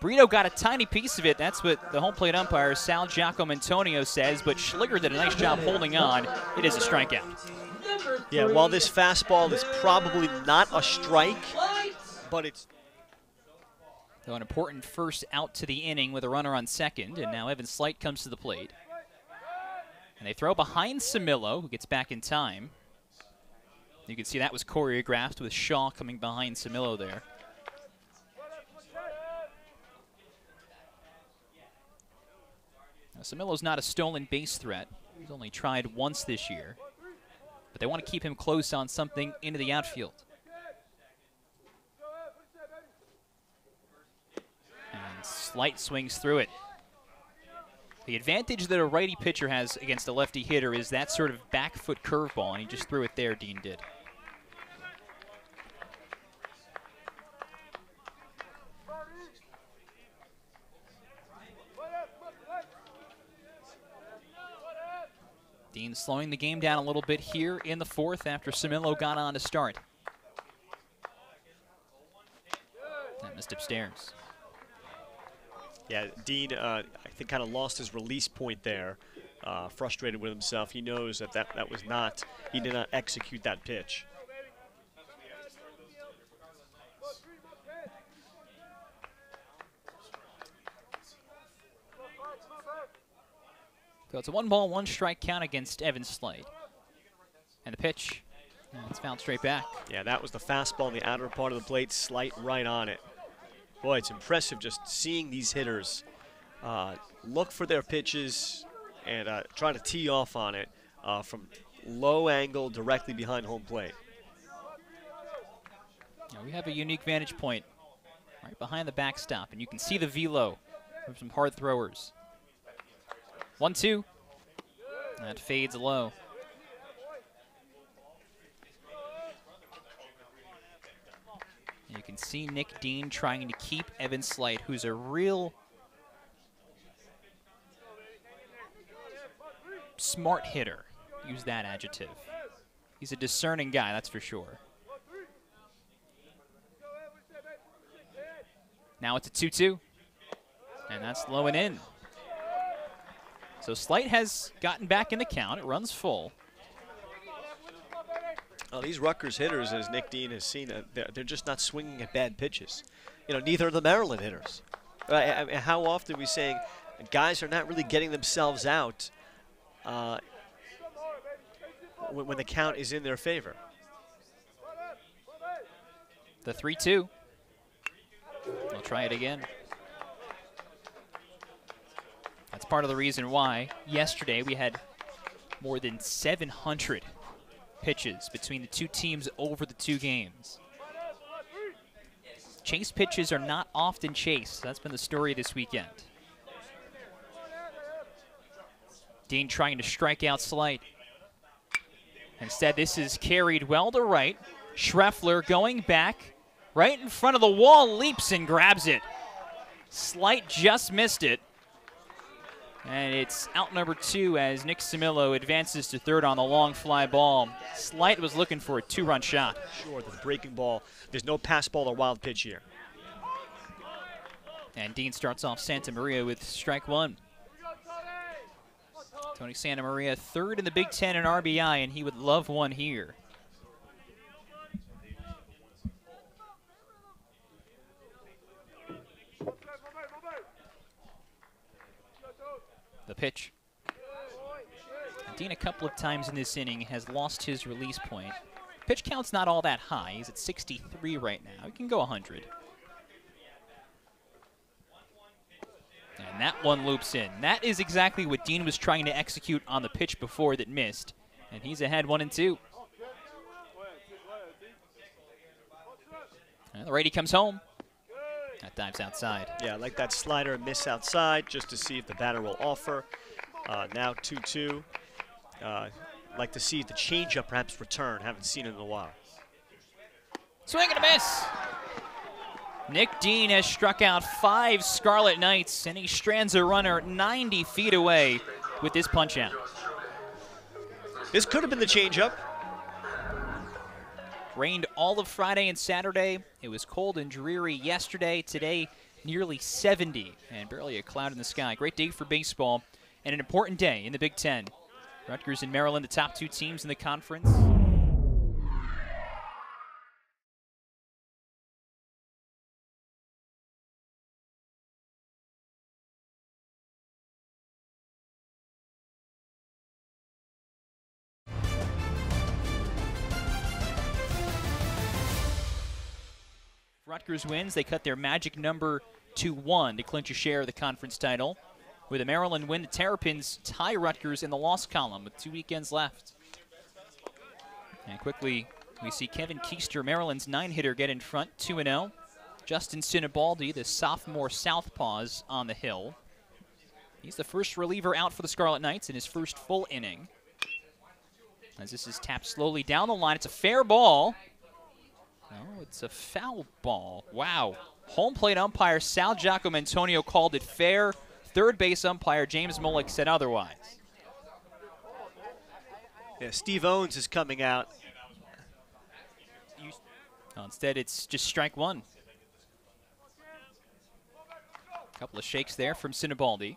Brito got a tiny piece of it. That's what the home plate umpire Sal Giacomantonio says, but Schlegel did a nice job holding on. It is a strikeout. Yeah, while this fastball is probably not a strike, but it's... So an important first out to the inning with a runner on second, and now Evan Slight comes to the plate. And they throw behind Simillo, who gets back in time. You can see that was choreographed with Shaw coming behind Simillo there. Now, Simillo's not a stolen base threat. He's only tried once this year. But they want to keep him close on something into the outfield. And Slight swings through it. The advantage that a righty pitcher has against a lefty hitter is that sort of back foot curveball, and he just threw it there, Dean did. Dean slowing the game down a little bit here in the fourth after Simillo got on to start. That missed upstairs. Yeah, Dean, I think, kind of lost his release point there, frustrated with himself. He knows that, he did not execute that pitch. So it's a 1-ball, 1-strike count against Evan Slight. And the pitch, and it's fouled straight back. Yeah, that was the fastball in the outer part of the plate, Slight right on it. Boy, it's impressive just seeing these hitters look for their pitches and try to tee off on it from low angle directly behind home plate. Now we have a unique vantage point right behind the backstop, and you can see the velo from some hard throwers. 1-2. That fades low. And you can see Nick Dean trying to keep Evan Slight, who's a real smart hitter. Use that adjective. He's a discerning guy, that's for sure. Now it's a 2-2. And that's low and in. So Slight has gotten back in the count. It runs full. Well, these Rutgers hitters, as Nick Dean has seen, they're just not swinging at bad pitches. You know, neither are the Maryland hitters. I mean, how often are we saying guys are not really getting themselves out when the count is in their favor? The 3-2. We'll try it again. That's part of the reason why yesterday we had more than 700 pitches between the two teams over the two games. Chase pitches are not often chased. That's been the story this weekend. Dean trying to strike out Slight. Instead, this is carried well to right. Schreffler going back right in front of the wall, leaps and grabs it. Slight just missed it. And it's out number 2 as Nick Simillo advances to third on the long fly ball. Slight was looking for a 2-run shot. Sure, the breaking ball. There's no pass ball or wild pitch here. And Dean starts off Santamaria with strike 1. Tony Santamaria, 3rd in the Big Ten in RBI, and he would love one here. The pitch. Dean a couple of times in this inning has lost his release point. Pitch count's not all that high. He's at 63 right now. He can go 100. And that one loops in. That is exactly what Dean was trying to execute on the pitch before that missed. And he's ahead 1-2. And the righty comes home. That dives outside. Yeah, like that slider miss outside just to see if the batter will offer. Now 2-2. Like to see if the changeup perhaps return. Haven't seen it in a while. Swing and a miss. Nick Dean has struck out 5 Scarlet Knights, and he strands a runner 90 feet away with this punch out. This could have been the changeup. Rained all of Friday and Saturday. It was cold and dreary yesterday. Today, nearly 70 and barely a cloud in the sky. Great day for baseball and an important day in the Big Ten. Rutgers and Maryland, the top 2 teams in the conference. Rutgers wins. They cut their magic number to 1 to clinch a share of the conference title. With a Maryland win, the Terrapins tie Rutgers in the loss column with 2 weekends left. And quickly, we see Kevin Keister, Maryland's 9-hitter, get in front, 2-0. Justin Sinibaldi, the sophomore southpaws, on the hill. He's the first reliever out for the Scarlet Knights in his first full inning. As this is tapped slowly down the line, it's a fair ball. No, it's a foul ball. Wow. Home plate umpire Sal Giacomantonio called it fair. Third base umpire James Mullick said otherwise. Yeah, Steve Owens is coming out. No, instead, it's just strike one. A couple of shakes there from Sinibaldi.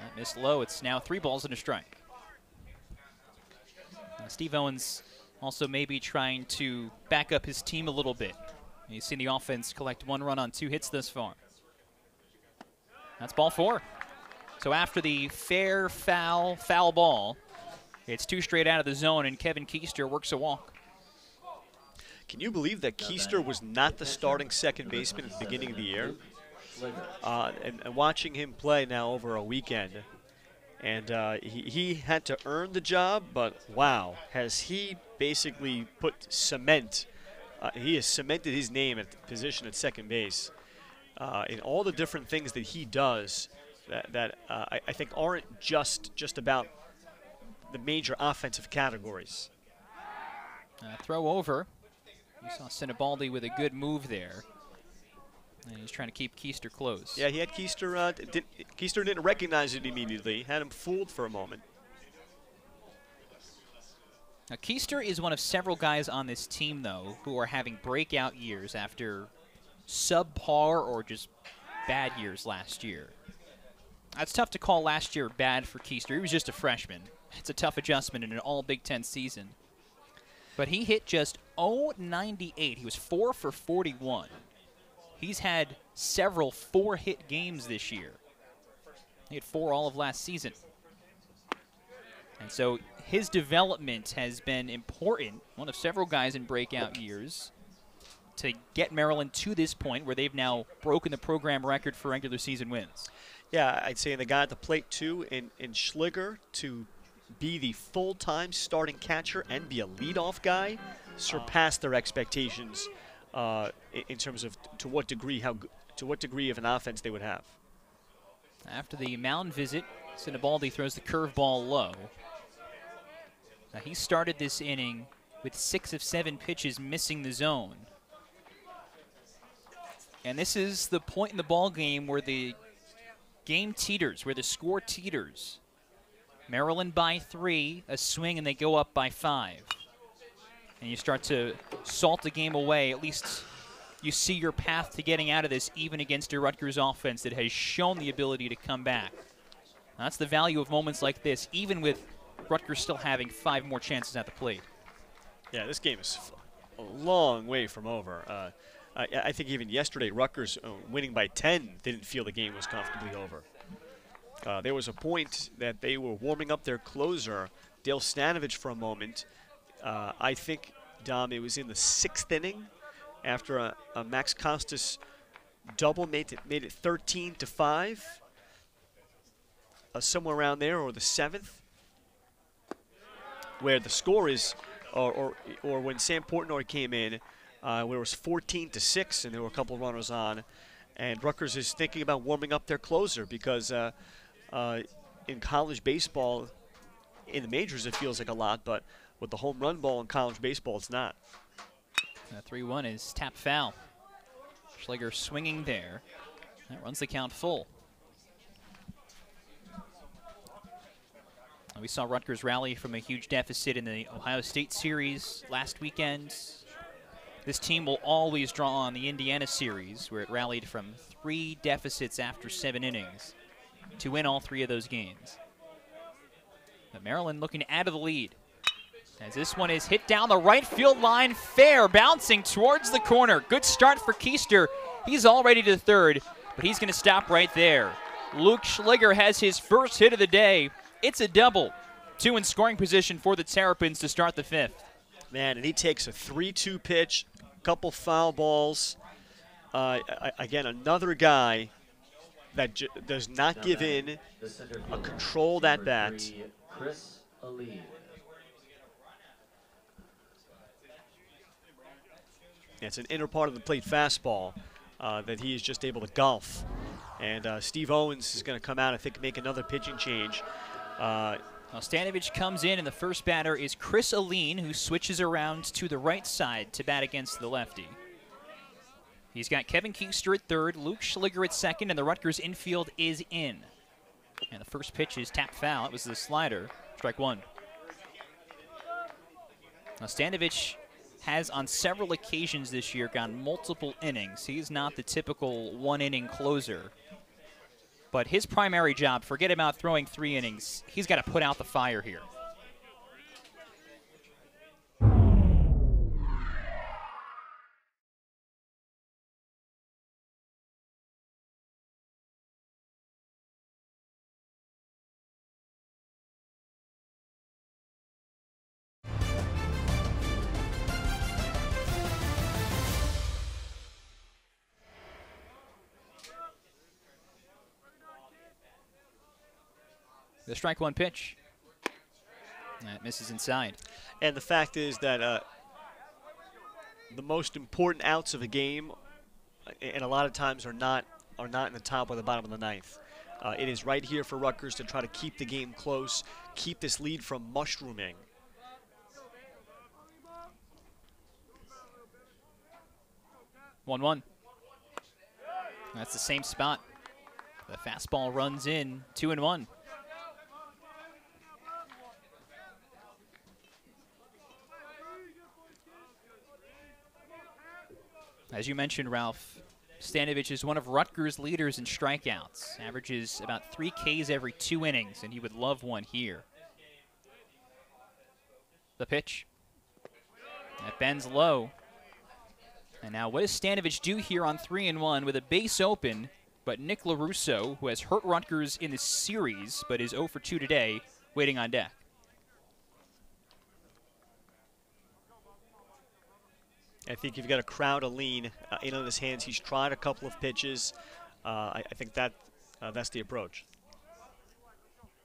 That missed low. It's now 3 balls and a strike. Now, Steve Owens also maybe trying to back up his team a little bit. You've seen the offense collect 1 run on 2 hits thus far. That's ball 4. So after the fair foul ball, it's 2 straight out of the zone, and Kevin Keister works a walk. Can you believe that Keister was not the starting second baseman at the beginning of the year? And watching him play now over a weekend, and he had to earn the job, but wow, has he basically put cement. He has cemented his name at the position at second base. In all the different things that he does that I think aren't just about the major offensive categories. Throw over. You saw Sinibaldi with a good move there. And he's trying to keep Keister close. Yeah, he had Keister. Keister didn't recognize it immediately. Had him fooled for a moment. Now, Keister is one of several guys on this team, though, who are having breakout years after subpar or just bad years last year. It's tough to call last year bad for Keister. He was just a freshman. It's a tough adjustment in an all-Big Ten season. But he hit just .098. He was 4 for 41. He's had several 4-hit games this year. He had 4 all of last season. And so his development has been important, one of several guys in breakout years, to get Maryland to this point where they've now broken the program record for regular season wins. Yeah, I'd say the guy at the plate, too, in Schlegel, to be the full-time starting catcher and be a leadoff guy, surpassed their expectations in terms of to what degree of an offense they would have. After the mound visit, Sinibaldi throws the curveball low. Now, he started this inning with 6 of 7 pitches missing the zone. And this is the point in the ball game where the game teeters, where the score teeters. Maryland by 3, a swing, and they go up by 5. And you start to salt the game away. At least you see your path to getting out of this, even against a Rutgers offense that has shown the ability to come back. That's the value of moments like this, even with Rutgers still having 5 more chances at the plate. Yeah, this game is a long way from over. I think even yesterday, Rutgers winning by 10 didn't feel the game was comfortably over. There was a point that they were warming up their closer, Dale Stanavich, for a moment. I think, Dom, it was in the 6th inning after a Max Costas double made it 13-5. Somewhere around there, or the 7th, where the score is, or when Sam Portnoy came in, where it was 14-6, and there were a couple of runners on, and Rutgers is thinking about warming up their closer because in college baseball, in the majors it feels like a lot, but with the home run ball in college baseball, it's not. 3-1 is tap foul. Schlegel swinging there. That runs the count full. We saw Rutgers rally from a huge deficit in the Ohio State series last weekend. This team will always draw on the Indiana series, where it rallied from 3 deficits after 7 innings to win all 3 of those games. But Maryland looking out of the lead, as this one is hit down the right field line, fair, bouncing towards the corner. Good start for Keister. He's already to 3rd, but he's going to stop right there. Luke Schlegel has his first hit of the day. It's a double. 2 in scoring position for the Terrapins to start the 5th. Man, and he takes a 3-2 pitch, a couple foul balls. Again, another guy that does not give in, a controlled at-bat. Chris Alleyne. It's an inner part of the plate fastball that he is just able to golf. And Steve Owens is going to come out, I think, make another pitching change. Stanavich comes in, and the first batter is Chris Alleyne, who switches around to the right side to bat against the lefty. He's got Kevin Keister at third, Luke Schlegel at second, and the Rutgers infield is in. And the first pitch is tapped foul. It was the slider. Strike one. Now Stanavich has on several occasions this year gone multiple innings. He's not the typical one-inning closer. But his primary job, forget about throwing three innings, he's got to put out the fire here. The strike one pitch. That misses inside. And the fact is that the most important outs of a game, and a lot of times are not in the top or the bottom of the ninth. It is right here for Rutgers to try to keep the game close, keep this lead from mushrooming. One-one. That's the same spot. The fastball runs in. 2-1. As you mentioned, Ralph, Stanavich is one of Rutgers' leaders in strikeouts. Averages about 3 Ks every 2 innings, and he would love one here. The pitch. That bends low. And now what does Stanavich do here on 3-1 with a base open, but Nick Lorusso, who has hurt Rutgers in the series but is 0-for-2 today, waiting on deck. I think you've got a crowd of Alleyne in on his hands. He's tried a couple of pitches. I think that that's the approach.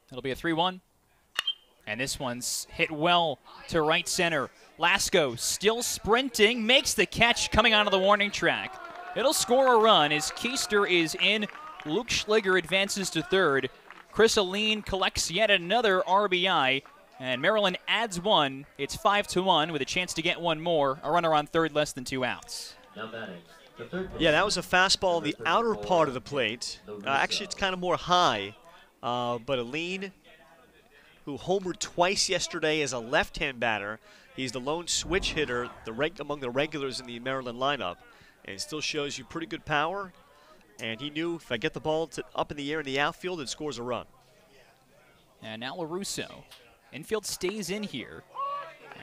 It'll be a 3-1. And this one's hit well to right center. Lasko still sprinting, makes the catch coming onto the warning track. It'll score a run as Keister is in. Luke Schlegel advances to third. Chris Alleyne collects yet another RBI. And Maryland adds one. It's 5-1 with a chance to get one more. A runner on third, less than 2 outs. Yeah, that was a fastball, the outer part of the plate. Actually, it's kind of more high. But Alleyne, who homered twice yesterday as a left-hand batter, he's the lone switch hitter among the regulars in the Maryland lineup. And still shows you pretty good power. And he knew if I get the ball up in the air in the outfield, it scores a run. And now Lorusso. Infield stays in here,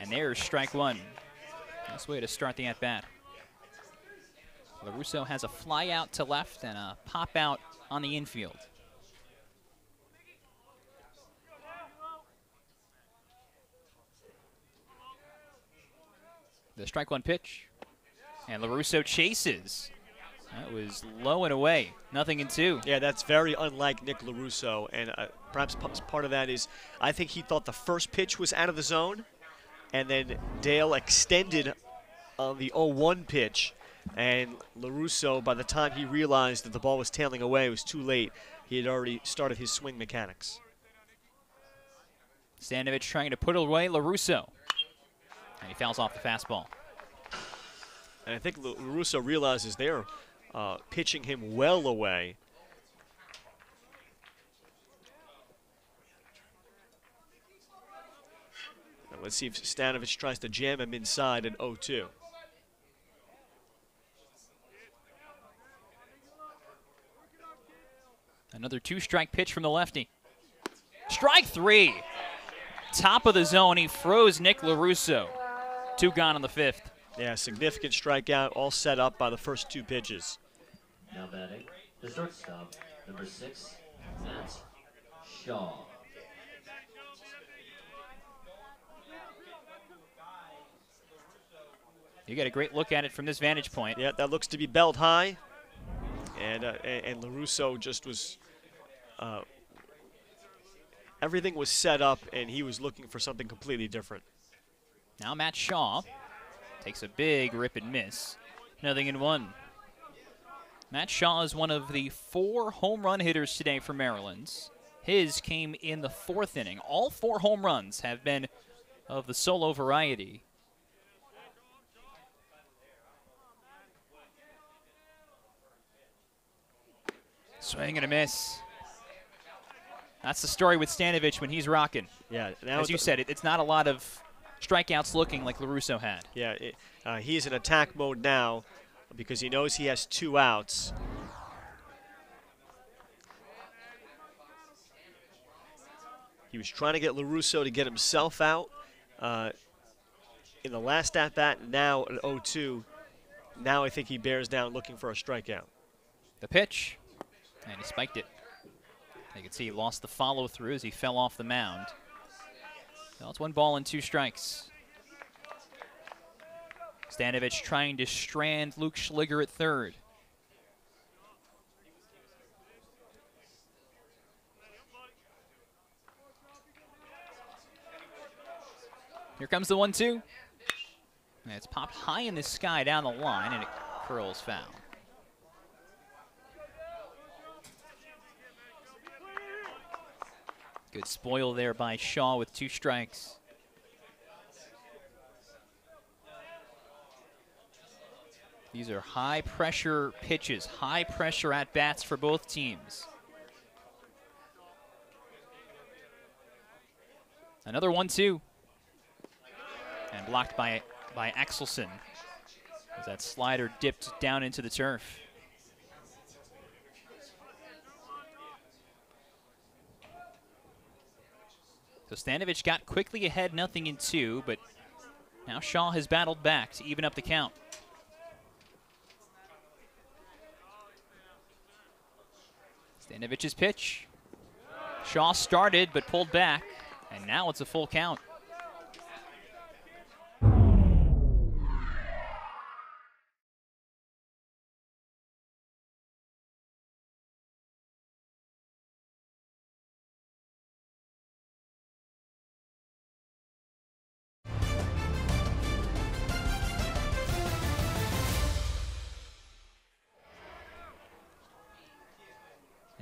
and there's strike one. Nice way to start the at-bat. Lorusso has a fly out to left and a pop out on the infield. The strike one pitch, and Lorusso chases. That was low and away, 0-2. Yeah, that's very unlike Nick Lorusso, and perhaps part of that is I think he thought the first pitch was out of the zone, and then Dale extended on the 0-1 pitch, and Lorusso, by the time he realized that the ball was tailing away, it was too late. He had already started his swing mechanics. Stanavich trying to put away Lorusso, and he fouls off the fastball. And I think Lorusso realizes they're pitching him well away. Now let's see if Stanavich tries to jam him inside at 0-2. Another 2-strike pitch from the lefty. Strike 3! Top of the zone, he froze Nick Lorusso. 2 gone on the 5th. Yeah, significant strikeout, all set up by the first 2 pitches. Now batting, the shortstop, number 6, Matt Shaw. You get a great look at it from this vantage point. Yeah, that looks to be belt high, and Lorusso just was, everything was set up, and he was looking for something completely different. Now Matt Shaw takes a big rip and miss. 0-1. Matt Shaw is one of the 4 home run hitters today for Maryland. His came in the 4th inning. All 4 home runs have been of the solo variety. Swing and a miss. That's the story with Stanavich when he's rocking. Yeah, as you said, it's not a lot of strikeouts looking like Lorusso had. Yeah, he's in attack mode now because he knows he has 2 outs. He was trying to get Lorusso to get himself out in the last at-bat, now an 0-2. Now I think he bears down looking for a strikeout. The pitch, and he spiked it. You can see he lost the follow-through as he fell off the mound. Well, it's 1 ball and 2 strikes. Stanavich trying to strand Luke Schlegel at 3rd. Here comes the 1-2. And it's popped high in the sky down the line, and it curls foul. Good spoil there by Shaw with 2 strikes. These are high-pressure pitches, high-pressure at-bats for both teams. Another 1-2. And blocked by Axelson as that slider dipped down into the turf. So Stanavich got quickly ahead, 0-2, but now Shaw has battled back to even up the count. Stanovich's pitch. Shaw started but pulled back, and now it's a full count.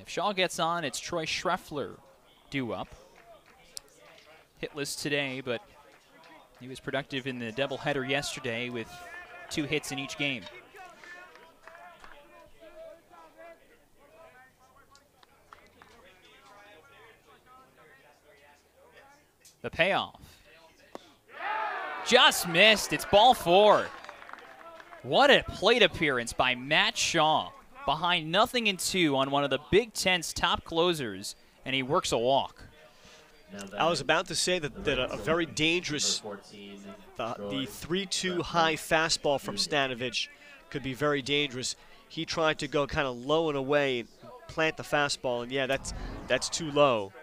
Shaw gets on, it's Troy Schreffler due up. Hitless today, but he was productive in the doubleheader yesterday with 2 hits in each game. The payoff. Just missed, it's ball 4. What a plate appearance by Matt Shaw. Behind 0-2 on one of the Big Ten's top closers, and he works a walk. I was about to say that a very dangerous, the 3-2 high fastball from Stanavich could be very dangerous. He tried to go kind of low and away, plant the fastball, and yeah, that's too low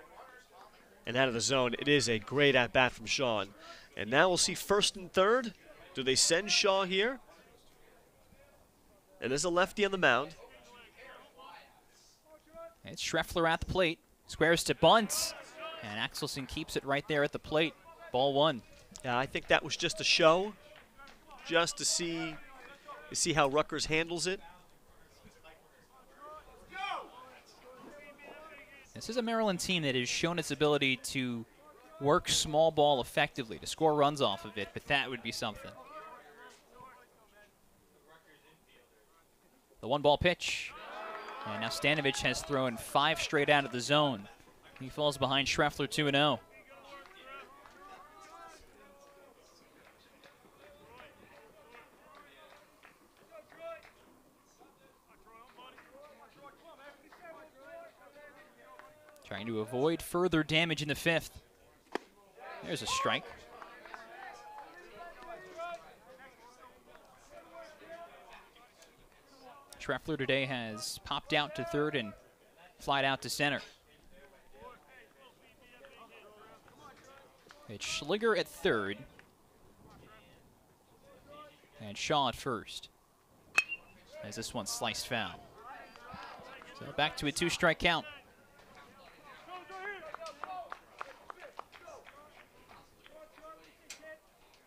and out of the zone. It is a great at-bat from Sean. And now we'll see 1st and 3rd. Do they send Shaw here? And there's a lefty on the mound. It's Schreffler at the plate. Squares to bunt, and Axelson keeps it right there at the plate. Ball 1. Yeah, I think that was just a show, just to see how Rutgers handles it. This is a Maryland team that has shown its ability to work small ball effectively, to score runs off of it, but that would be something. The 1-ball pitch. And now Stanavich has thrown 5 straight out of the zone. He falls behind Schreffler 2-0. Trying to avoid further damage in the 5th. There's a strike. Schreffler today has popped out to 3rd and flied out to center. It's Schlegel at 3rd and Shaw at 1st as this one sliced foul. So back to a 2-strike count.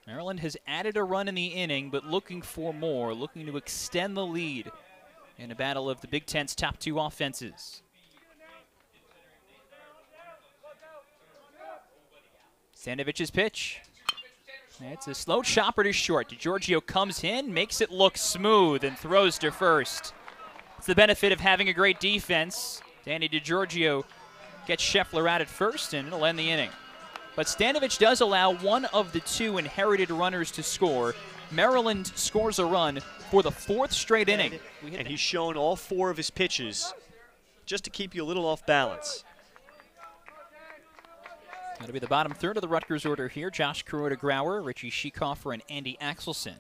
Maryland has added a run in the inning, but looking for more, looking to extend the lead. in a battle of the Big Ten's top two offenses. Stanovich's pitch. It's a slow chopper to short. DiGiorgio comes in, makes it look smooth, and throws to first. It's the benefit of having a great defense. Danny DiGiorgio gets Scheffler out at first, and it'll end the inning. But Stanovich does allow one of the two inherited runners to score. Maryland scores a run for the fourth straight inning. And he's shown all four of his pitches just to keep you a little off balance. That'll be the bottom third of the Rutgers order here. Josh Kuroda-Grauer, Richie Schiekofer, and Andy Axelson.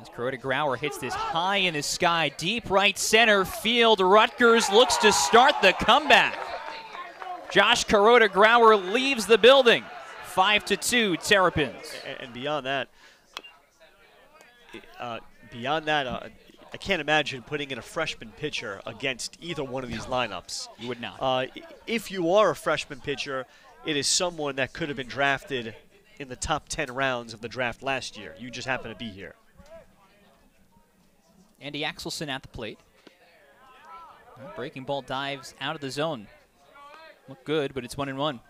As Kuroda-Grauer hits this high in the sky, deep right center field. Rutgers looks to start the comeback. Josh Kuroda-Grauer leaves the building. 5-2 Terrapins. And beyond that, I can't imagine putting in a freshman pitcher against either one of these lineups. You would not. If you are a freshman pitcher, it is someone that could have been drafted in the top 10 rounds of the draft last year. You just happen to be here. Andy Axelson at the plate. Breaking ball dives out of the zone. Look good, but it's 1-1.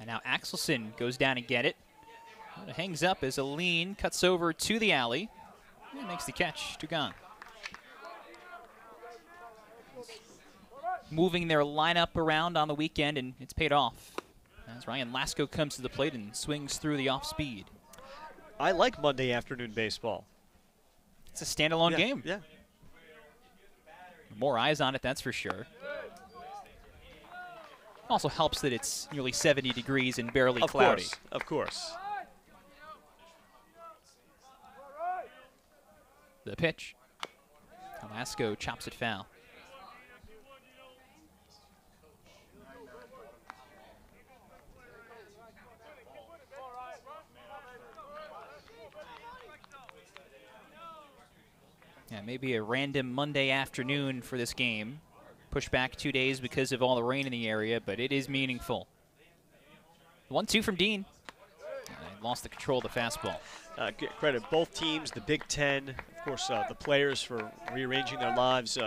And now Axelson goes down and get it. It hangs up as Alleyne cuts over to the alley and makes the catch. Two gone. Moving their lineup around on the weekend, and it's paid off. As Ryan Lasko comes to the plate and swings through the off-speed. I like Monday afternoon baseball. It's a standalone game. Yeah. More eyes on it, that's for sure. Also helps that it's nearly 70 degrees and barely cloudy. Of course. The pitch. Lasko chops it foul. Yeah, maybe a random Monday afternoon for this game. Pushed back 2 days because of all the rain in the area, but it is meaningful. 1-2 from Dean. And lost the control of the fastball. Credit both teams, the Big Ten, of course, the players for rearranging their lives.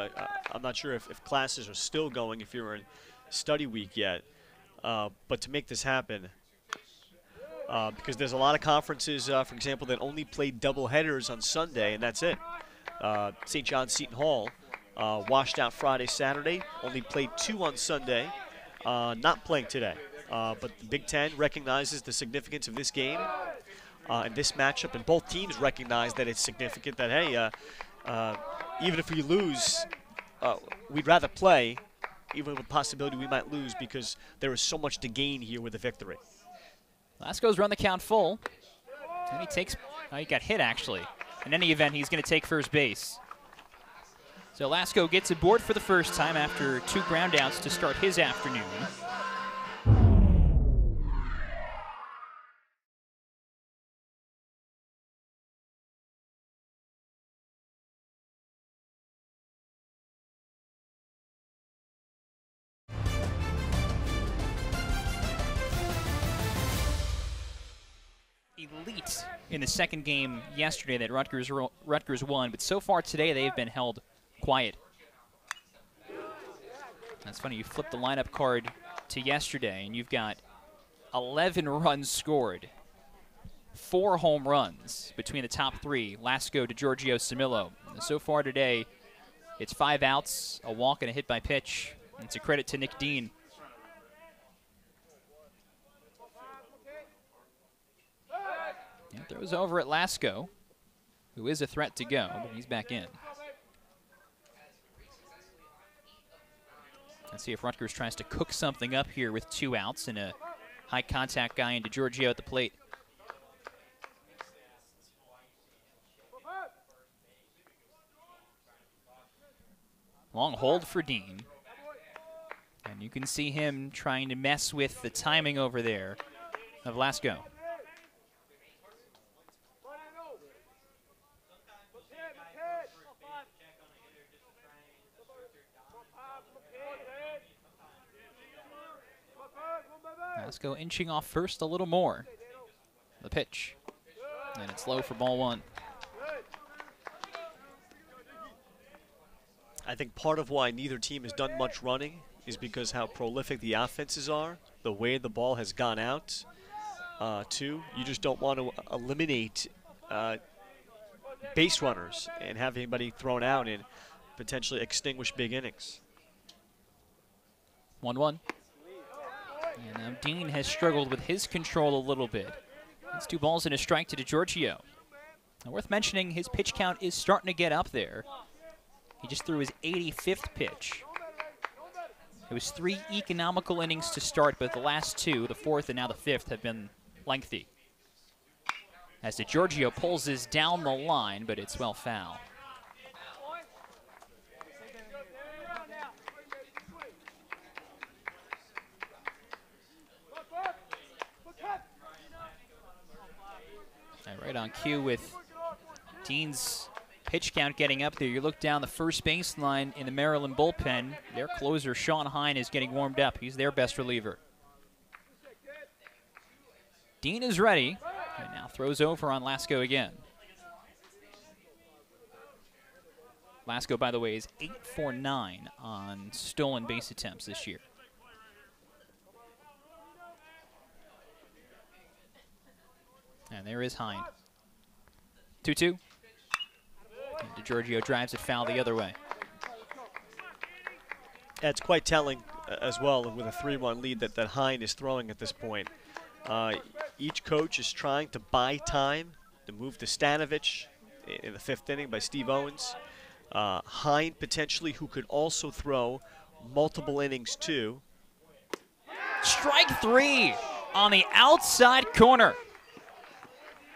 I'm not sure if classes are still going, if you're in study week yet, but to make this happen, because there's a lot of conferences, for example, that only play doubleheaders on Sunday, and that's it. St. John's Seton Hall washed out Friday, Saturday, only played 2 on Sunday, not playing today. But the Big Ten recognizes the significance of this game and this matchup, and both teams recognize that it's significant that, hey, even if we lose, we'd rather play, even with the possibility we might lose, because there is so much to gain here with a victory. Lasko's run the count full, and he takes, he got hit actually. In any event, he's going to take first base. So Lasko gets aboard for the first time after 2 ground outs to start his afternoon. Elite in the second game yesterday that Rutgers won, but so far today they've been held quiet. That's funny, you flip the lineup card to yesterday and you've got 11 runs scored, 4 home runs between the top 3, Lasko, DiGiorgio, Simillo. So far today, it's 5 outs, a walk and a hit by pitch. It's a credit to Nick Dean. And throws over at Lasko, who is a threat to go, but he's back in. Let's see if Rutgers tries to cook something up here with 2 outs and a high contact guy into DiGiorgio at the plate. Long hold for Dean. And you can see him trying to mess with the timing over there of Lasko. Lasko inching off first a little more. The pitch. And it's low for ball one. I think part of why neither team has done much running is because how prolific the offenses are, the way the ball has gone out. Two, you just don't want to eliminate base runners and have anybody thrown out and potentially extinguish big innings. 1-1. And now Dean has struggled with his control a little bit. It's 2 balls and a strike to DiGiorgio. Now, worth mentioning, his pitch count is starting to get up there. He just threw his 85th pitch. It was 3 economical innings to start, but the last 2, the 4th and now the 5th, have been lengthy. As DiGiorgio pulls this down the line, but it's well foul. Right on cue with Dean's pitch count getting up there. You look down the first baseline in the Maryland bullpen. Their closer, Sean Hine, is getting warmed up. He's their best reliever. Dean is ready and now throws over on Lasko again. Lasko, by the way, is 8 for 9 on stolen base attempts this year. And there is Hine. 2-2. And DiGiorgio drives it foul the other way. It's quite telling as well with a 3-1 lead that Hine is throwing at this point. Each coach is trying to buy time. The move to Stanovich in the 5th inning by Steve Owens. Hine potentially, who could also throw multiple innings too. Strike 3 on the outside corner.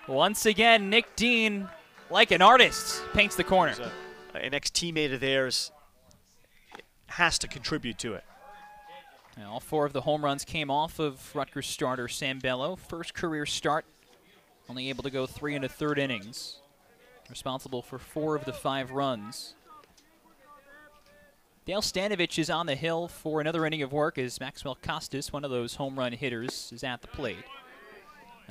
Once again, Nick Dean, like an artist, paints the corner. An ex-teammate of theirs has to contribute to it. And all 4 of the home runs came off of Rutgers starter Sam Bello. First career start, only able to go 3 1/3 innings. Responsible for 4 of the 5 runs. Dale Stanavich is on the hill for another inning of work as Maxwell Costas, one of those home run hitters, is at the plate.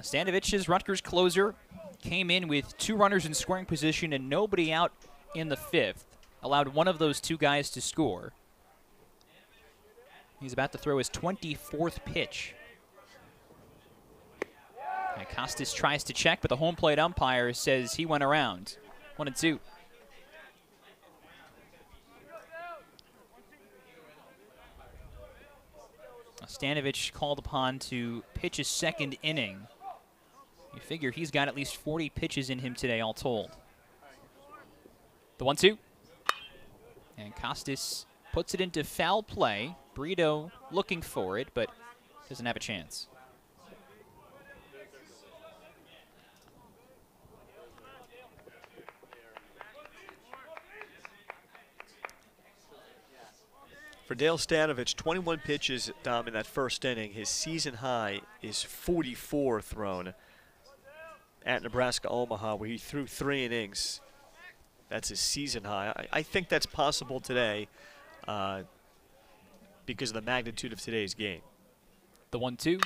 Stanovich's Rutgers closer came in with 2 runners in scoring position and nobody out in the 5th. Allowed one of those 2 guys to score. He's about to throw his 24th pitch. And Costas tries to check, but the home plate umpire says he went around. 1-2. Stanovich called upon to pitch his 2nd inning. You figure he's got at least 40 pitches in him today, all told. The 1-2. And Costas puts it into foul play. Brito looking for it, but doesn't have a chance. For Dale Stanovich, 21 pitches in that 1st inning. His season high is 44 thrown. At Nebraska-Omaha, where he threw 3 innings. That's his season high. I think that's possible today because of the magnitude of today's game. The 1-2.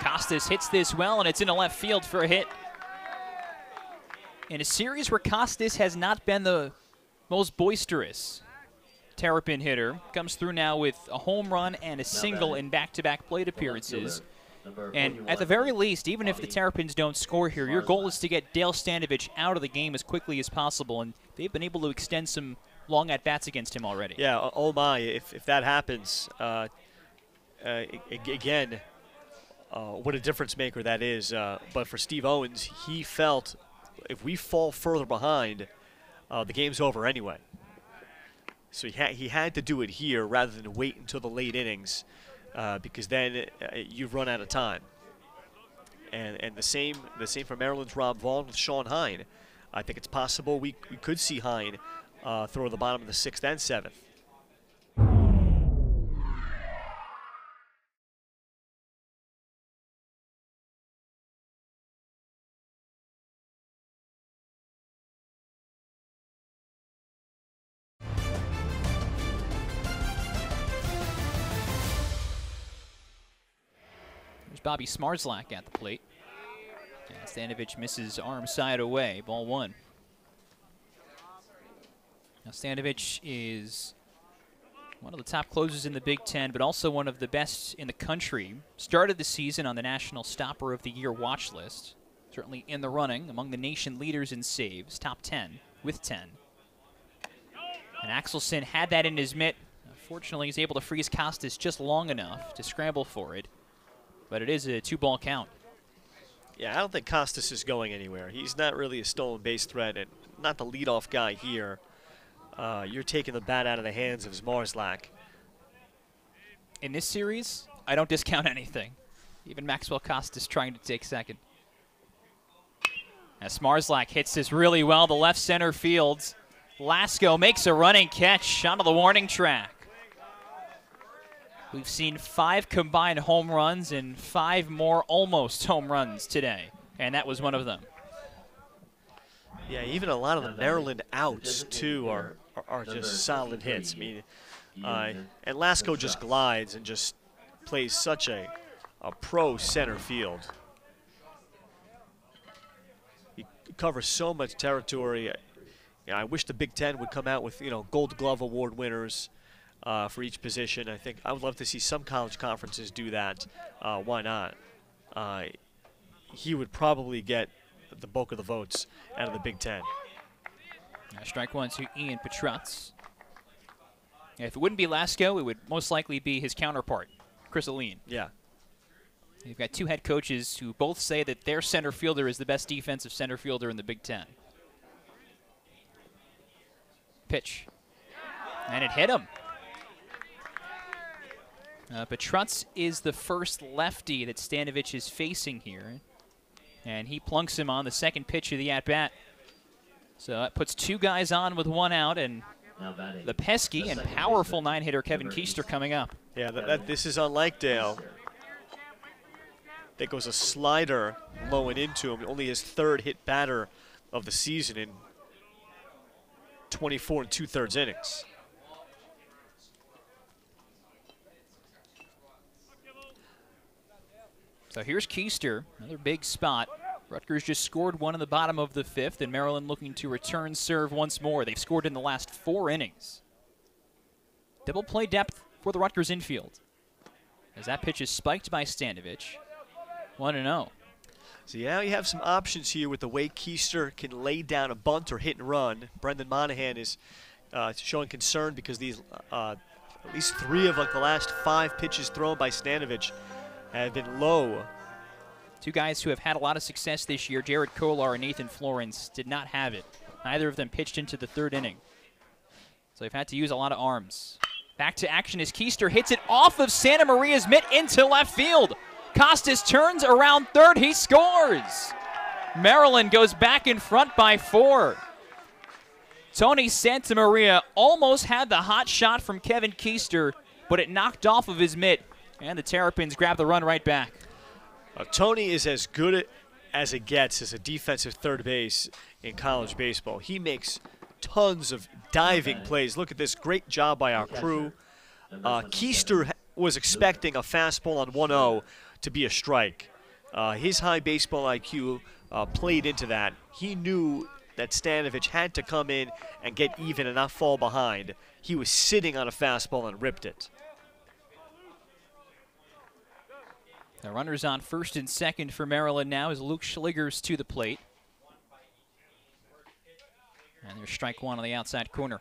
Costas hits this well, and it's into left field for a hit. In a series where Costas has not been the most boisterous Terrapin hitter, comes through now with a home run and a single in back-to-back plate appearances. And at the very least, even if the Terrapins don't score here, your goal is to get Dale Stanovich out of the game as quickly as possible, and they've been able to extend some long at-bats against him already. Yeah, oh my, if that happens, again, what a difference maker that is. But for Steve Owens, he felt if we fall further behind, the game's over anyway. So he had to do it here rather than wait until the late innings. Because then you've run out of time, and the same for Maryland's Rob Vaughn with Sean Hine. I think it's possible we could see Hine throw the bottom of the 6th and 7th. Bobby Zmarzlak at the plate. And Stanavich misses arm side away, ball one. Now Stanavich is one of the top closers in the Big Ten, but also one of the best in the country. Started the season on the National Stopper of the Year watch list. Certainly in the running, among the nation leaders in saves, top 10, with 10. And Axelson had that in his mitt. Unfortunately, he's able to freeze Costas just long enough to scramble for it. But it is a two-ball count. Yeah, I don't think Costas is going anywhere. He's not really a stolen base threat and not the leadoff guy here. You're taking the bat out of the hands of Zmarzlak. In this series, I don't discount anything. Even Maxwell Costas trying to take second. As Zmarzlak hits this really well, the left center field. Lasko makes a running catch, shot of the warning track. We've seen 5 combined home runs and 5 more almost home runs today, and that was one of them. Yeah, even a lot of the Maryland outs, too, are just solid hits. I mean, and Lasko just glides and just plays such a pro center field. He covers so much territory. I wish the Big Ten would come out with, Gold Glove Award winners. For each position. I would love to see some college conferences do that. Why not? He would probably get the bulk of the votes out of the Big Ten. Strike one to Ian Petrutz. If it wouldn't be Lasko, it would most likely be his counterpart, Chris Alleyne. Yeah. You've got 2 head coaches who both say that their center fielder is the best defensive center fielder in the Big Ten. Pitch. And it hit him. Petrutz is the first lefty that Stanavich is facing here. And he plunks him on the second pitch of the at-bat. So that puts 2 guys on with 1 out, and the pesky and powerful 9-hitter Kevin Keister coming up. Yeah, this is unlike Dale. That goes a slider low and into him. Only his 3rd hit batter of the season in 24 2/3 innings. So here's Keister, another big spot. Rutgers just scored 1 in the bottom of the 5th, and Maryland looking to return serve once more. They've scored in the last 4 innings. Double play depth for the Rutgers infield. As that pitch is spiked by Stanavich, 1-0. So now you have some options here with the way Keister can lay down a bunt or hit and run. Brendan Monahan is showing concern because these at least 3 of the last 5 pitches thrown by Stanavich have been low. 2 guys who have had a lot of success this year, Jared Kolar and Nathan Florence, did not have it. Neither of them pitched into the 3rd inning. So they've had to use a lot of arms. Back to action as Keister hits it off of Santamaria's mitt into left field. Costas turns around third, he scores! Maryland goes back in front by 4. Tony Santamaria almost had the hot shot from Kevin Keister, but it knocked off of his mitt. And the Terrapins grab the run right back. Tony is as good as it gets as a defensive third base in college baseball. He makes tons of diving plays. Look at this, great job by our crew. Keister was expecting a fastball on 1-0 to be a strike. His high baseball IQ played into that. He knew that Stanavich had to come in and get even and not fall behind. He was sitting on a fastball and ripped it. The runners on first and second for Maryland now as Luke Schlegel's to the plate. And there's strike one on the outside corner.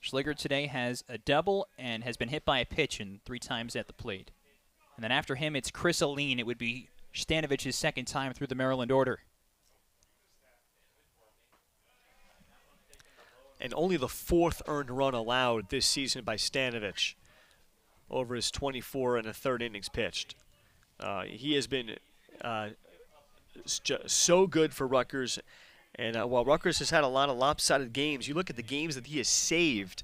Schlegel today has a double and has been hit by a pitch and 3 times at the plate. And then after him, it's Chris Alleyne. It would be Stanovich's 2nd time through the Maryland order. And only the 4th earned run allowed this season by Stanavich over his 24 1/3 innings pitched. He has been so good for Rutgers. And while Rutgers has had a lot of lopsided games, you look at the games that he has saved,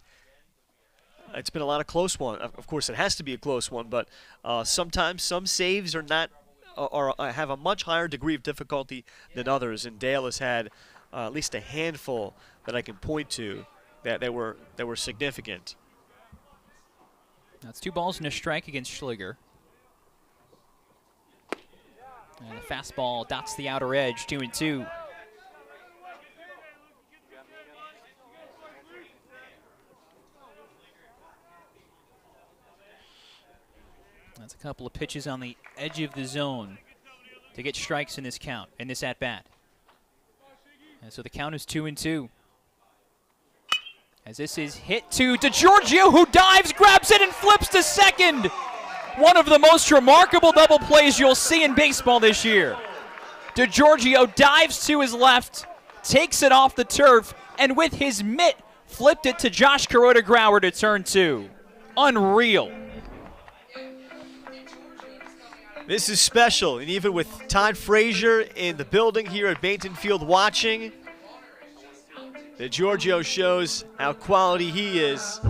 it's been a lot of close ones. Of course, it has to be a close one, but sometimes some saves are not, or have a much higher degree of difficulty than others. And Dale has had at least a handful that I can point to that they were significant. That's 2 balls and a strike against Schlegel. And the fastball dots the outer edge, 2-2. That's a couple of pitches on the edge of the zone to get strikes in this count, in this at-bat. And so the count is 2-2. As this is hit to DiGiorgio, who dives, grabs it, and flips to second. One of the most remarkable double plays you'll see in baseball this year. DiGiorgio dives to his left, takes it off the turf, and with his mitt, flipped it to Josh Kuroda-Grauer to turn two. Unreal. This is special, and even with Todd Frazier in the building here at Bainton Field watching, DiGiorgio shows how quality he is.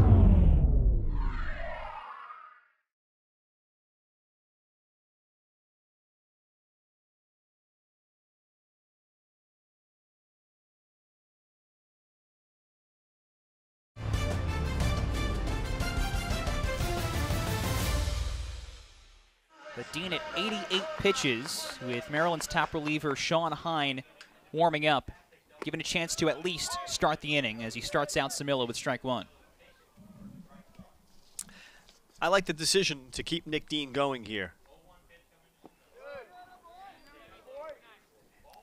The Dean at 88 pitches, with Maryland's top reliever Sean Hine warming up, given a chance to at least start the inning as he starts out Simillo with strike 1. I like the decision to keep Nick Dean going here.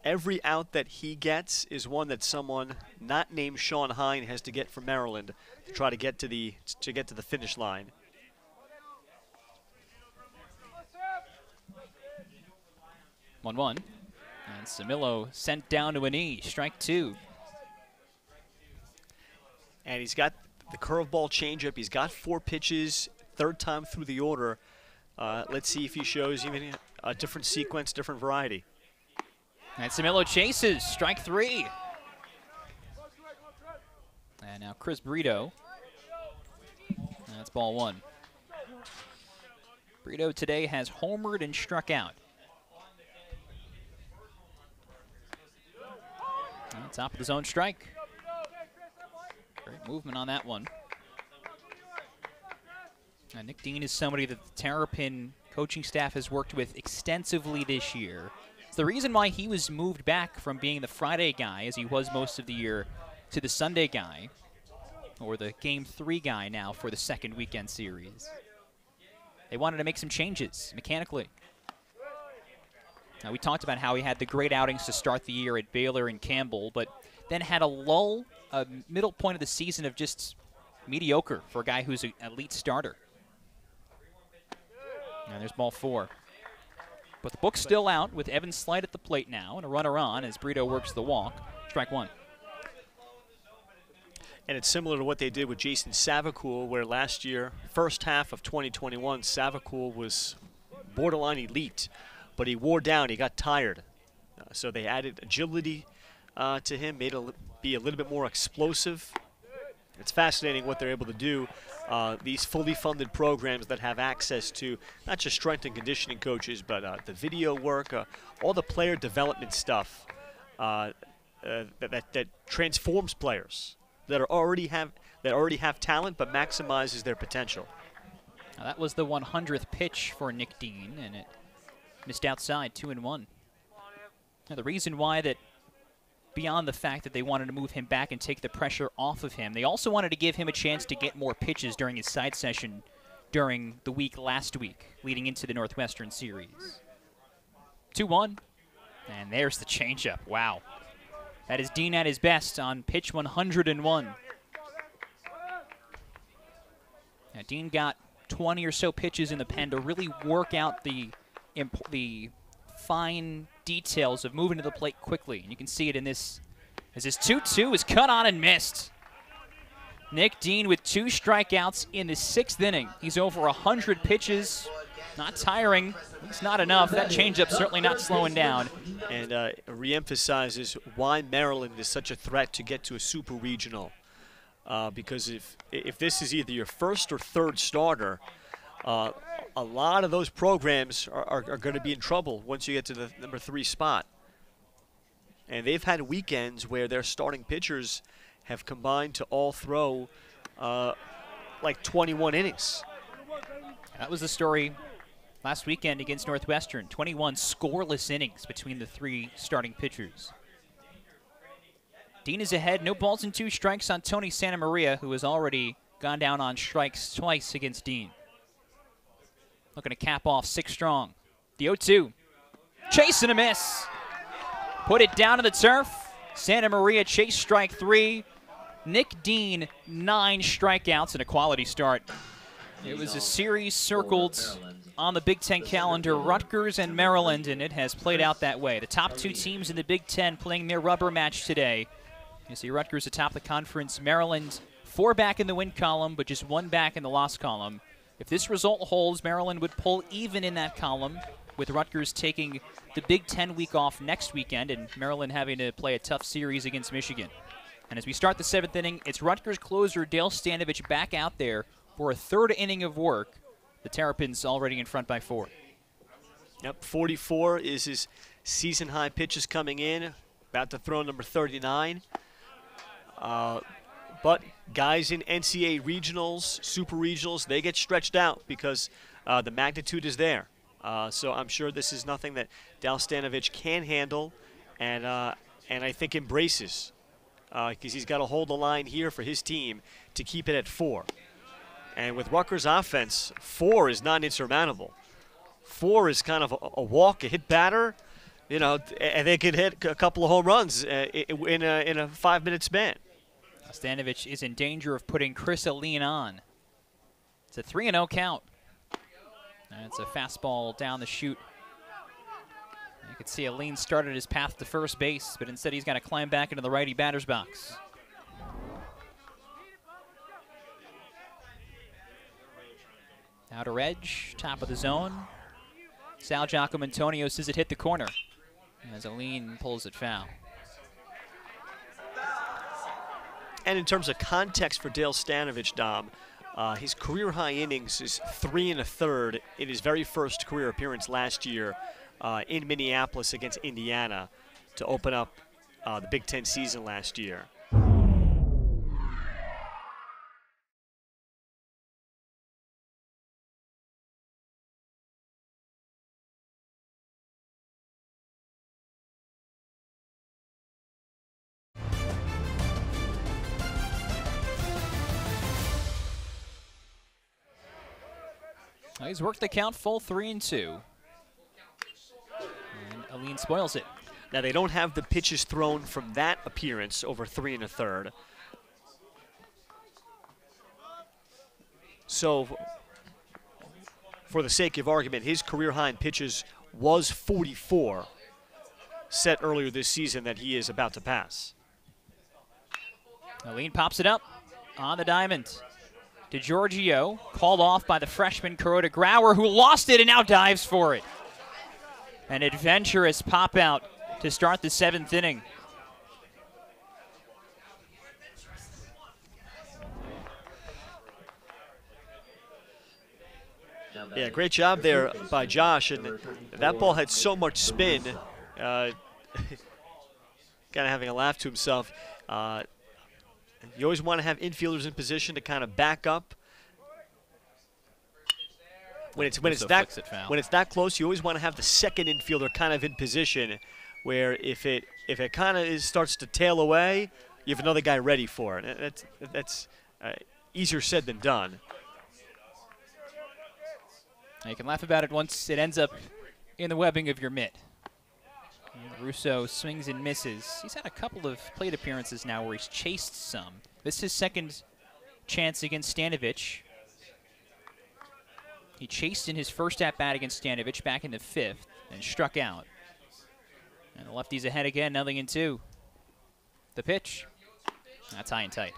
Every out that he gets is one that someone not named Sean Hine has to get for Maryland to try to get to the finish line. One, one. And Simillo sent down to a knee, strike 2. And he's got the curveball changeup. He's got 4 pitches, 3rd time through the order. Let's see if he shows even a different sequence, different variety. And Simillo chases, strike 3. And now Chris Brito. That's ball 1. Brito today has homered and struck out. Top of the zone strike. Great movement on that one. Now, Nick Dean is somebody that the Terrapin coaching staff has worked with extensively this year. It's the reason why he was moved back from being the Friday guy, as he was most of the year, to the Sunday guy, or the Game 3 guy now for the second weekend series. They wanted to make some changes mechanically. Now, we talked about how he had the great outings to start the year at Baylor and Campbell, but then had a lull, a middle point of the season of just mediocre for a guy who's an elite starter. And there's ball 4. But the book's still out with Evan Slight at the plate now, and a runner on as Brito works the walk. Strike 1. And it's similar to what they did with Jason Savacool, where last year, first half of 2021, Savacool was borderline elite. But he wore down, he got tired. So they added agility to him, made him be a little bit more explosive. It's fascinating what they're able to do, these fully funded programs that have access to not just strength and conditioning coaches, but the video work, all the player development stuff that transforms players that already have talent but maximizes their potential. Now that was the 100th pitch for Nick Dean, and it missed outside, 2-1. Now, the reason why that, beyond the fact that they wanted to move him back and take the pressure off of him, they also wanted to give him a chance to get more pitches during his side session during the week last week, leading into the Northwestern series. 2-1, and there's the changeup. Wow. That is Dean at his best on pitch 101. Now, Dean got 20 or so pitches in the pen to really work out the fine details of moving to the plate quickly. And you can see it in this, as this 2-2 is cut on and missed. Nick Dean with 2 strikeouts in the 6th inning. He's over 100 pitches, not tiring. It's not enough. That changeup certainly not slowing down. And reemphasizes why Maryland is such a threat to get to a super regional. Because if this is either your 1st or 3rd starter, a lot of those programs are going to be in trouble once you get to the number 3 spot. And they've had weekends where their starting pitchers have combined to all throw like 21 innings. That was the story last weekend against Northwestern. 21 scoreless innings between the three starting pitchers. Dean is ahead, no balls and two strikes on Tony Santamaria, who has already gone down on strikes twice against Dean. Looking to cap off six strong. The 0-2. Chase and a miss. Put it down to the turf. Santamaria chase strike three. Nick Dean, 9 strikeouts and a quality start. It was a series circled on the Big Ten calendar, Rutgers and Maryland, and it has played out that way. The top two teams in the Big Ten playing their rubber match today. You see Rutgers atop the conference, Maryland 4 back in the win column, but just 1 back in the loss column. If this result holds, Maryland would pull even in that column, with Rutgers taking the Big Ten week off next weekend and Maryland having to play a tough series against Michigan. And as we start the 7th inning, it's Rutgers closer Dale Stanavich back out there for a 3rd inning of work. The Terrapins already in front by 4. Yep, 44 is his season-high pitches coming in. About to throw number 39. But guys in NCAA regionals, super regionals, they get stretched out because the magnitude is there. So I'm sure this is nothing that Dal Stanovich can handle and I think embraces, because he's got to hold the line here for his team to keep it at 4. And with Rutgers' offense, 4 is not insurmountable. 4 is kind of a walk, a hit batter, you know, and they could hit a couple of home runs in a 5-minute span. Stanovich is in danger of putting Chris Alleyne on. It's a 3-0 count. And it's a fastball down the chute. You can see Alleyne started his path to first base, but instead he's got to climb back into the righty batter's box. Outer edge, top of the zone. Sal Giacomantonio says it hit the corner, as Alleyne pulls it foul. And in terms of context for Dale Stanovich, Dom, his career-high innings is 3 1/3 in his very first career appearance last year in Minneapolis against Indiana to open up the Big Ten season last year. He's worked the count full 3-2. And Alleyne spoils it. Now they don't have the pitches thrown from that appearance over 3 1/3. So for the sake of argument, his career high in pitches was 44 set earlier this season that he is about to pass. Alleyne pops it up on the diamond. DiGiorgio called off by the freshman Kuroda-Grauer, who lost it and now dives for it. An adventurous pop out to start the 7th inning. Yeah, great job there by Josh, and that ball had so much spin. Kind of having a laugh to himself. You always want to have infielders in position to kind of back up. When it's that close, you always want to have the second infielder kind of in position, where if it kind of starts to tail away, you have another guy ready for it. That's easier said than done. You can laugh about it once it ends up in the webbing of your mitt. Russo swings and misses. He's had a couple of plate appearances now where he's chased some. This is his second chance against Stanovich. He chased in his first at-bat against Stanovich back in the 5th and struck out. And the lefty's ahead again, 0-2. The pitch. That's high and tight.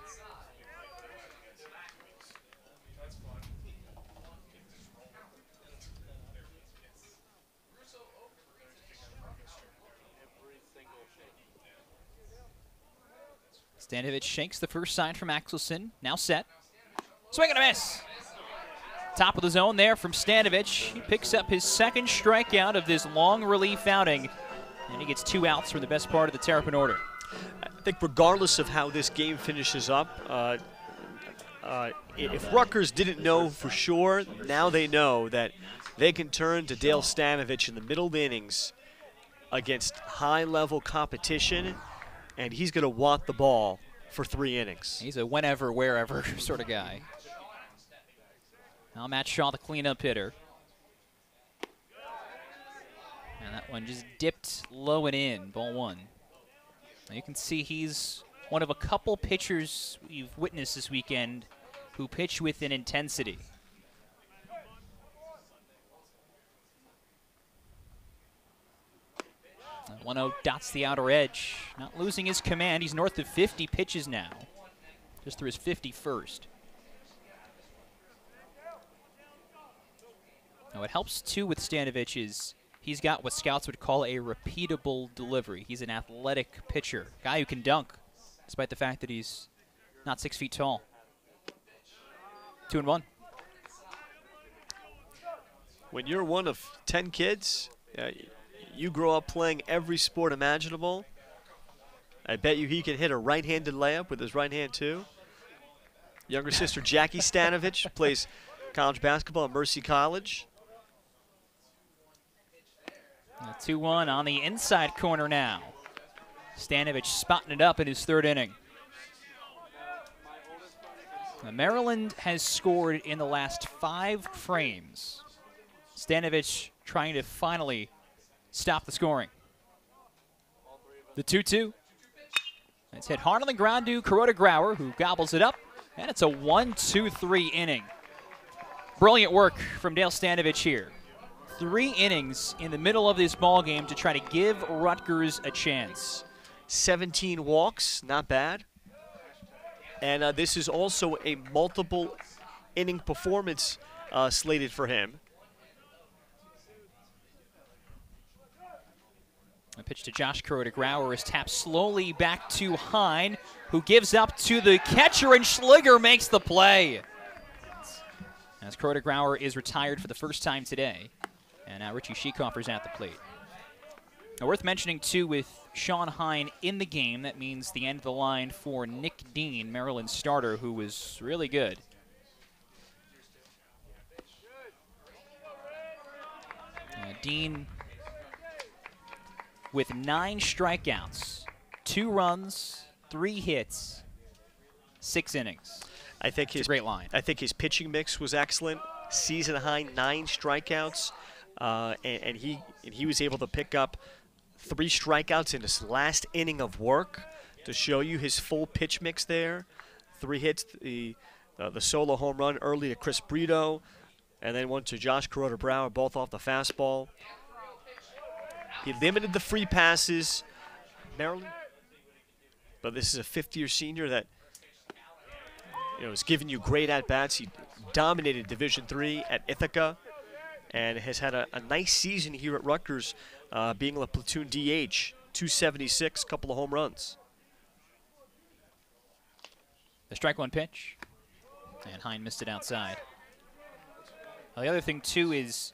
Stanovich shakes the first sign from Axelson, now set. Swing and a miss. Top of the zone there from Stanovich. He picks up his second strikeout of this long relief outing, and he gets 2 outs from the best part of the Terrapin order. I think regardless of how this game finishes up, if Rutgers didn't know for sure, now they know that they can turn to Dale Stanavich in the middle of the innings against high-level competition, and he's going to want the ball for 3 innings. He's a whenever, wherever sort of guy. Now Matt Shaw, the cleanup hitter. And that one just dipped low and in, ball one. Now you can see he's one of a couple pitchers we've witnessed this weekend who pitch with an intensity. That 1-0 dots the outer edge. Not losing his command. He's north of 50 pitches now. Just through his 51st. Now it helps too with Stanovich is he's got what scouts would call a repeatable delivery. He's an athletic pitcher, guy who can dunk, despite the fact that he's not 6 feet tall. 2-1. When you're one of 10 kids, you grow up playing every sport imaginable. I bet you he can hit a right-handed layup with his right hand too. Younger sister Jackie Stanovich plays college basketball at Mercy College. 2-1 on the inside corner now. Stanovich spotting it up in his 3rd inning. Now Maryland has scored in the last 5 frames. Stanovich trying to finally stop the scoring. The 2-2. It's hit hard on the ground to Kuroda-Grauer, who gobbles it up, and it's a 1-2-3 inning. Brilliant work from Dale Stanovich here. 3 innings in the middle of this ball game to try to give Rutgers a chance. 17 walks, not bad. And this is also a multiple inning performance slated for him. A pitch to Josh Kuroda-Grauer is tapped slowly back to Hine, who gives up to the catcher, and Schlegel makes the play. As Kuroda-Grauer is retired for the first time today, and now Richie Schiekofer's at the plate. Now worth mentioning too, with Sean Hine in the game, that means the end of the line for Nick Dean, Maryland's starter, who was really good. Dean with 9 strikeouts, 2 runs, 3 hits, 6 innings. I think his great line. I think his pitching mix was excellent. Season high 9 strikeouts, and he was able to pick up 3 strikeouts in his last inning of work to show you his full pitch mix there. 3 hits, the solo home run early to Chris Brito, and then one to Josh Kuroda-Grauer, both off the fastball. He limited the free passes, Maryland, but this is a 50-year senior that, you know, he's given you great at-bats. He dominated Division III at Ithaca and has had a nice season here at Rutgers, being a platoon DH, 276, couple of home runs. The strike one pitch, and Hine missed it outside. Now the other thing, too, is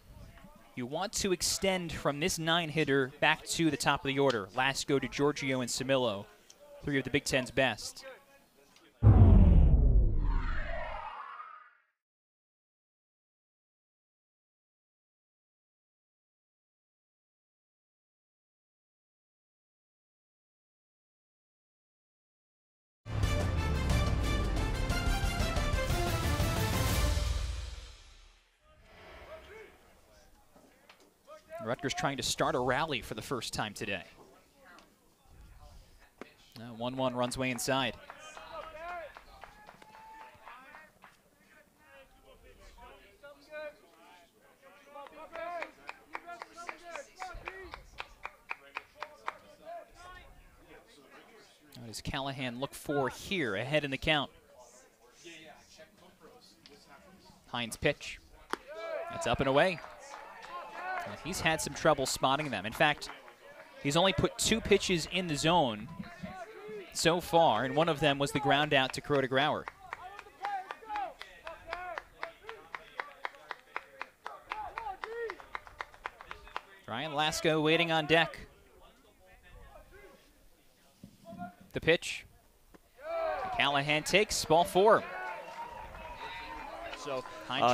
you want to extend from this 9-hitter back to the top of the order. Lasko, DiGiorgio, and Simillo, 3 of the Big Ten's best. Rutgers trying to start a rally for the first time today. 1-1 runs way inside. What does Callahan look for here ahead in the count? Hines pitch. That's up and away. He's had some trouble spotting them. In fact, he's only put 2 pitches in the zone so far, and one of them was the ground out to Kuroda-Grauer. Ryan Lasko waiting on deck. The pitch. Callahan takes, ball 4. So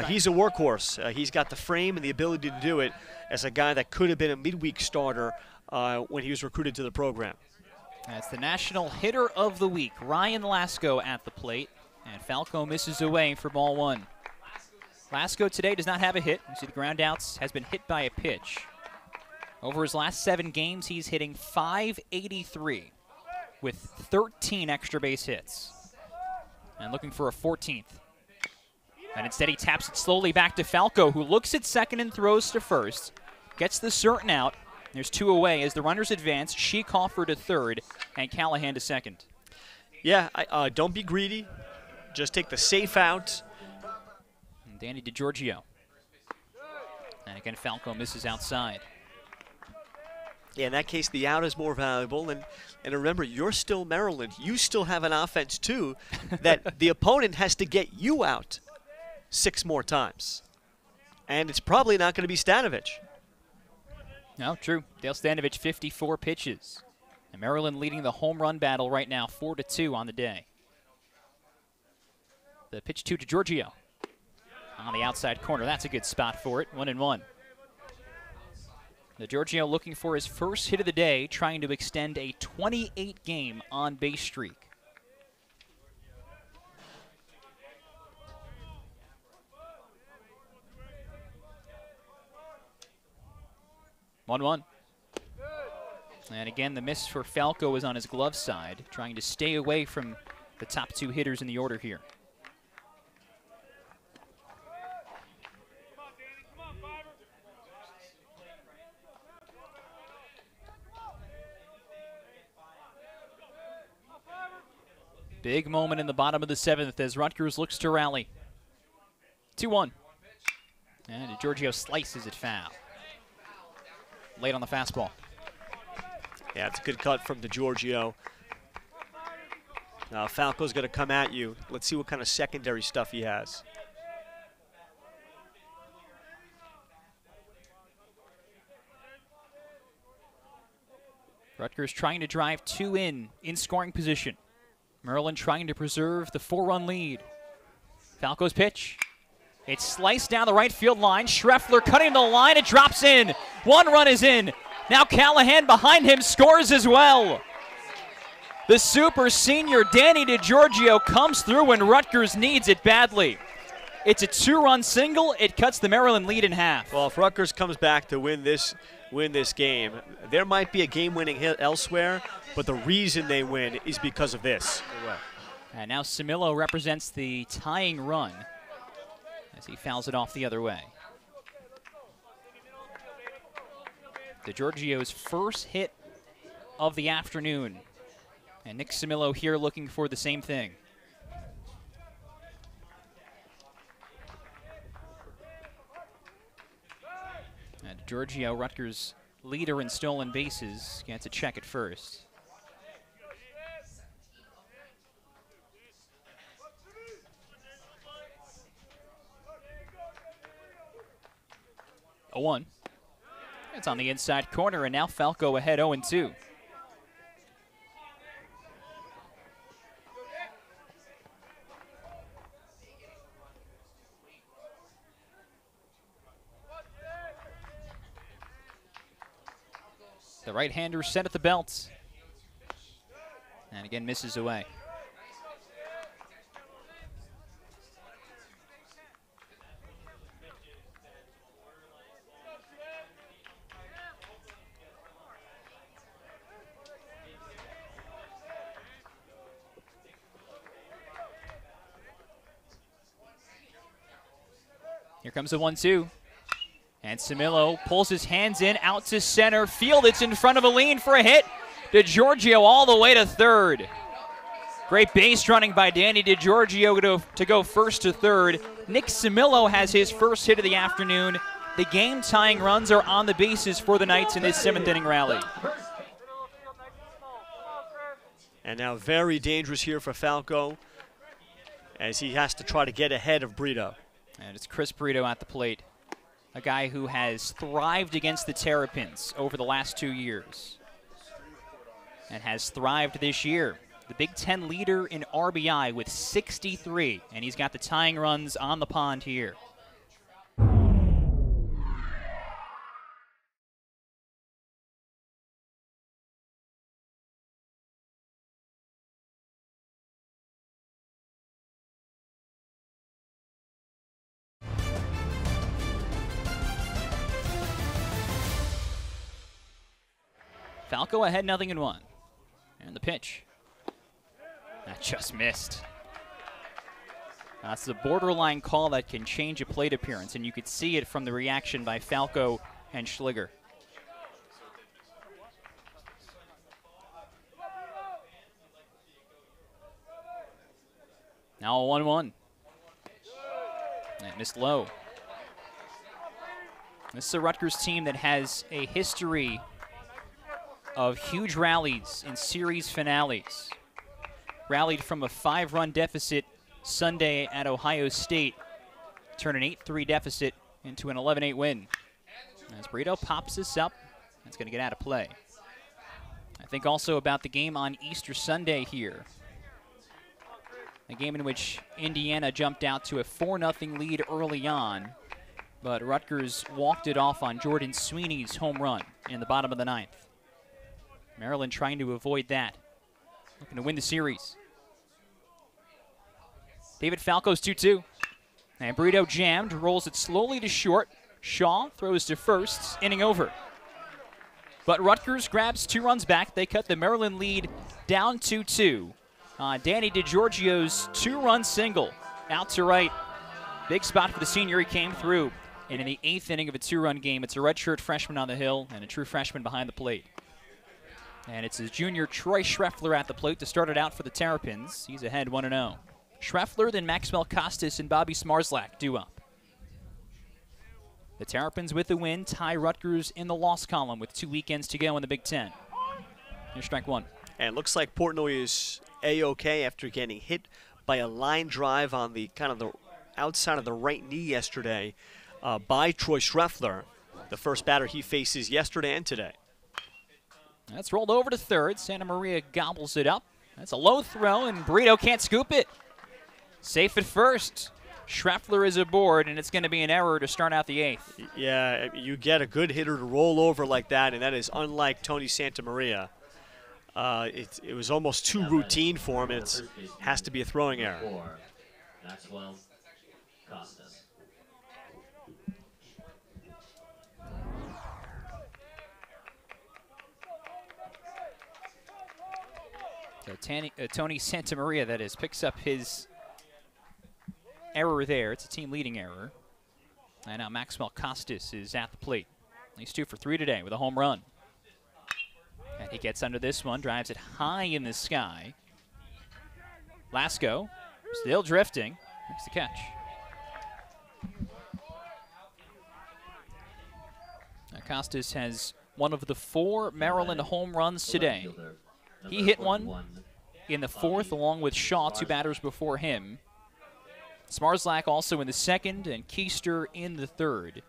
he's a workhorse. He's got the frame and the ability to do it as a guy that could have been a midweek starter when he was recruited to the program. That's the National Hitter of the Week, Ryan Lasko at the plate. And Falco misses away for ball one. Lasko today does not have a hit. You see the ground outs, has been hit by a pitch. Over his last 7 games, he's hitting .583 with 13 extra base hits. And looking for a 14th. And instead he taps it slowly back to Falco, who looks at second and throws to first. Gets the certain out. There's 2 away as the runners advance. Schiekofer to third and Callahan to second. Yeah, don't be greedy. Just take the safe out. And Danny DiGiorgio. And again, Falco misses outside. Yeah, in that case, the out is more valuable. And remember, you're still Maryland. You still have an offense, too, that the opponent has to get you out 6 more times. And it's probably not going to be Stanovich. No, true. Dale Stanavich, 54 pitches. And Maryland leading the home run battle right now, 4-2 on the day. The pitch to DiGiorgio on the outside corner. That's a good spot for it, 1-1. DiGiorgio looking for his first hit of the day, trying to extend a 28-game on-base streak. One-one. And again, the miss for Falco is on his glove side, trying to stay away from the top 2 hitters in the order here. Big moment in the bottom of the 7th as Rutgers looks to rally. 2-1. And DiGiorgio slices it foul. Late on the fastball. Yeah, it's a good cut from DiGiorgio. Now Falco's going to come at you. Let's see what kind of secondary stuff he has. Rutgers trying to drive 2 in scoring position. Maryland trying to preserve the 4-run lead. Falco's pitch. It's sliced down the right field line. Schreffler cutting the line. It drops in. 1 run is in. Now Callahan behind him scores as well. The super senior Danny DiGiorgio comes through when Rutgers needs it badly. It's a 2-run single. It cuts the Maryland lead in half. Well, if Rutgers comes back to win this game. There might be a game-winning hit elsewhere, but the reason they win is because of this. And now Simillo represents the tying run as he fouls it off the other way. DiGiorgio's first hit of the afternoon. And Nick Simillo here looking for the same thing. DiGiorgio, Rutgers leader in stolen bases, gets a check at first. A 1. It's on the inside corner, and now Falco ahead 0-2. The right-hander set at the belt. And again, misses away. Here comes the 1-2. And Simillo pulls his hands in, out to center field. It's in front of Alleyne for a hit. DiGiorgio all the way to third. Great base running by Danny DiGiorgio to go first to third. Nick Simillo has his first hit of the afternoon. The game-tying runs are on the bases for the Knights in this 7th-inning rally. And now very dangerous here for Falco as he has to try to get ahead of Brito. And it's Chris Brito at the plate. A guy who has thrived against the Terrapins over the last 2 years and has thrived this year. the Big Ten leader in RBI with 63, and he's got the tying runs on the pond here. Falco ahead 0-1. And the pitch. That just missed. That's a borderline call that can change a plate appearance, and you could see it from the reaction by Falco and Schlegel. Now a 1-1. That missed low. This is a Rutgers team that has a history of huge rallies in series finales. Rallied from a 5-run deficit Sunday at Ohio State, turn an 8-3 deficit into an 11-8 win. As Brito pops this up, that's going to get out of play. I think also about the game on Easter Sunday here. A game in which Indiana jumped out to a 4-0 lead early on, but Rutgers walked it off on Jordan Sweeney's home run in the bottom of the 9th. Maryland trying to avoid that. Looking to win the series. David Falco's 2-2. And Brito jammed, rolls it slowly to short. Shaw throws to first, inning over. But Rutgers grabs 2 runs back. They cut the Maryland lead down 2-2. Danny DiGiorgio's 2-run single out to right. Big spot for the senior. He came through. And in the 8th inning of a 2-run game, it's a redshirt freshman on the hill and a true freshman behind the plate. And it's his junior Troy Schreffler at the plate to start it out for the Terrapins. He's ahead 1-0. Schreffler, then Maxwell Costas and Bobby Zmarzlak due up. The Terrapins with the win tie Rutgers in the loss column with 2 weekends to go in the Big Ten. Here's strike one. And it looks like Portnoy is A-OK after getting hit by a line drive on the kind of the outside of the right knee yesterday by Troy Schreffler, the first batter he faces yesterday and today. That's rolled over to third. Santamaria gobbles it up. That's a low throw, and Brito can't scoop it. Safe at first. Schreffler is aboard, and it's going to be an error to start out the 8th. Yeah, you get a good hitter to roll over like that, and that is unlike Tony Santamaria. It was almost too routine for him. It has to be a throwing error. Maxwell Costas. So Tony Santamaria, that is, picks up his error there. It's a team-leading error. And now Maxwell Costas is at the plate. He's 2 for 3 today with a home run. And he gets under this one, drives it high in the sky. Lasko, still drifting, makes the catch. Now Costas has one of the 4 Maryland home runs today. He hit one in the 4th, along with Shaw, 2 batters before him. Zmarzlak also in the 2nd, and Keister in the 3rd.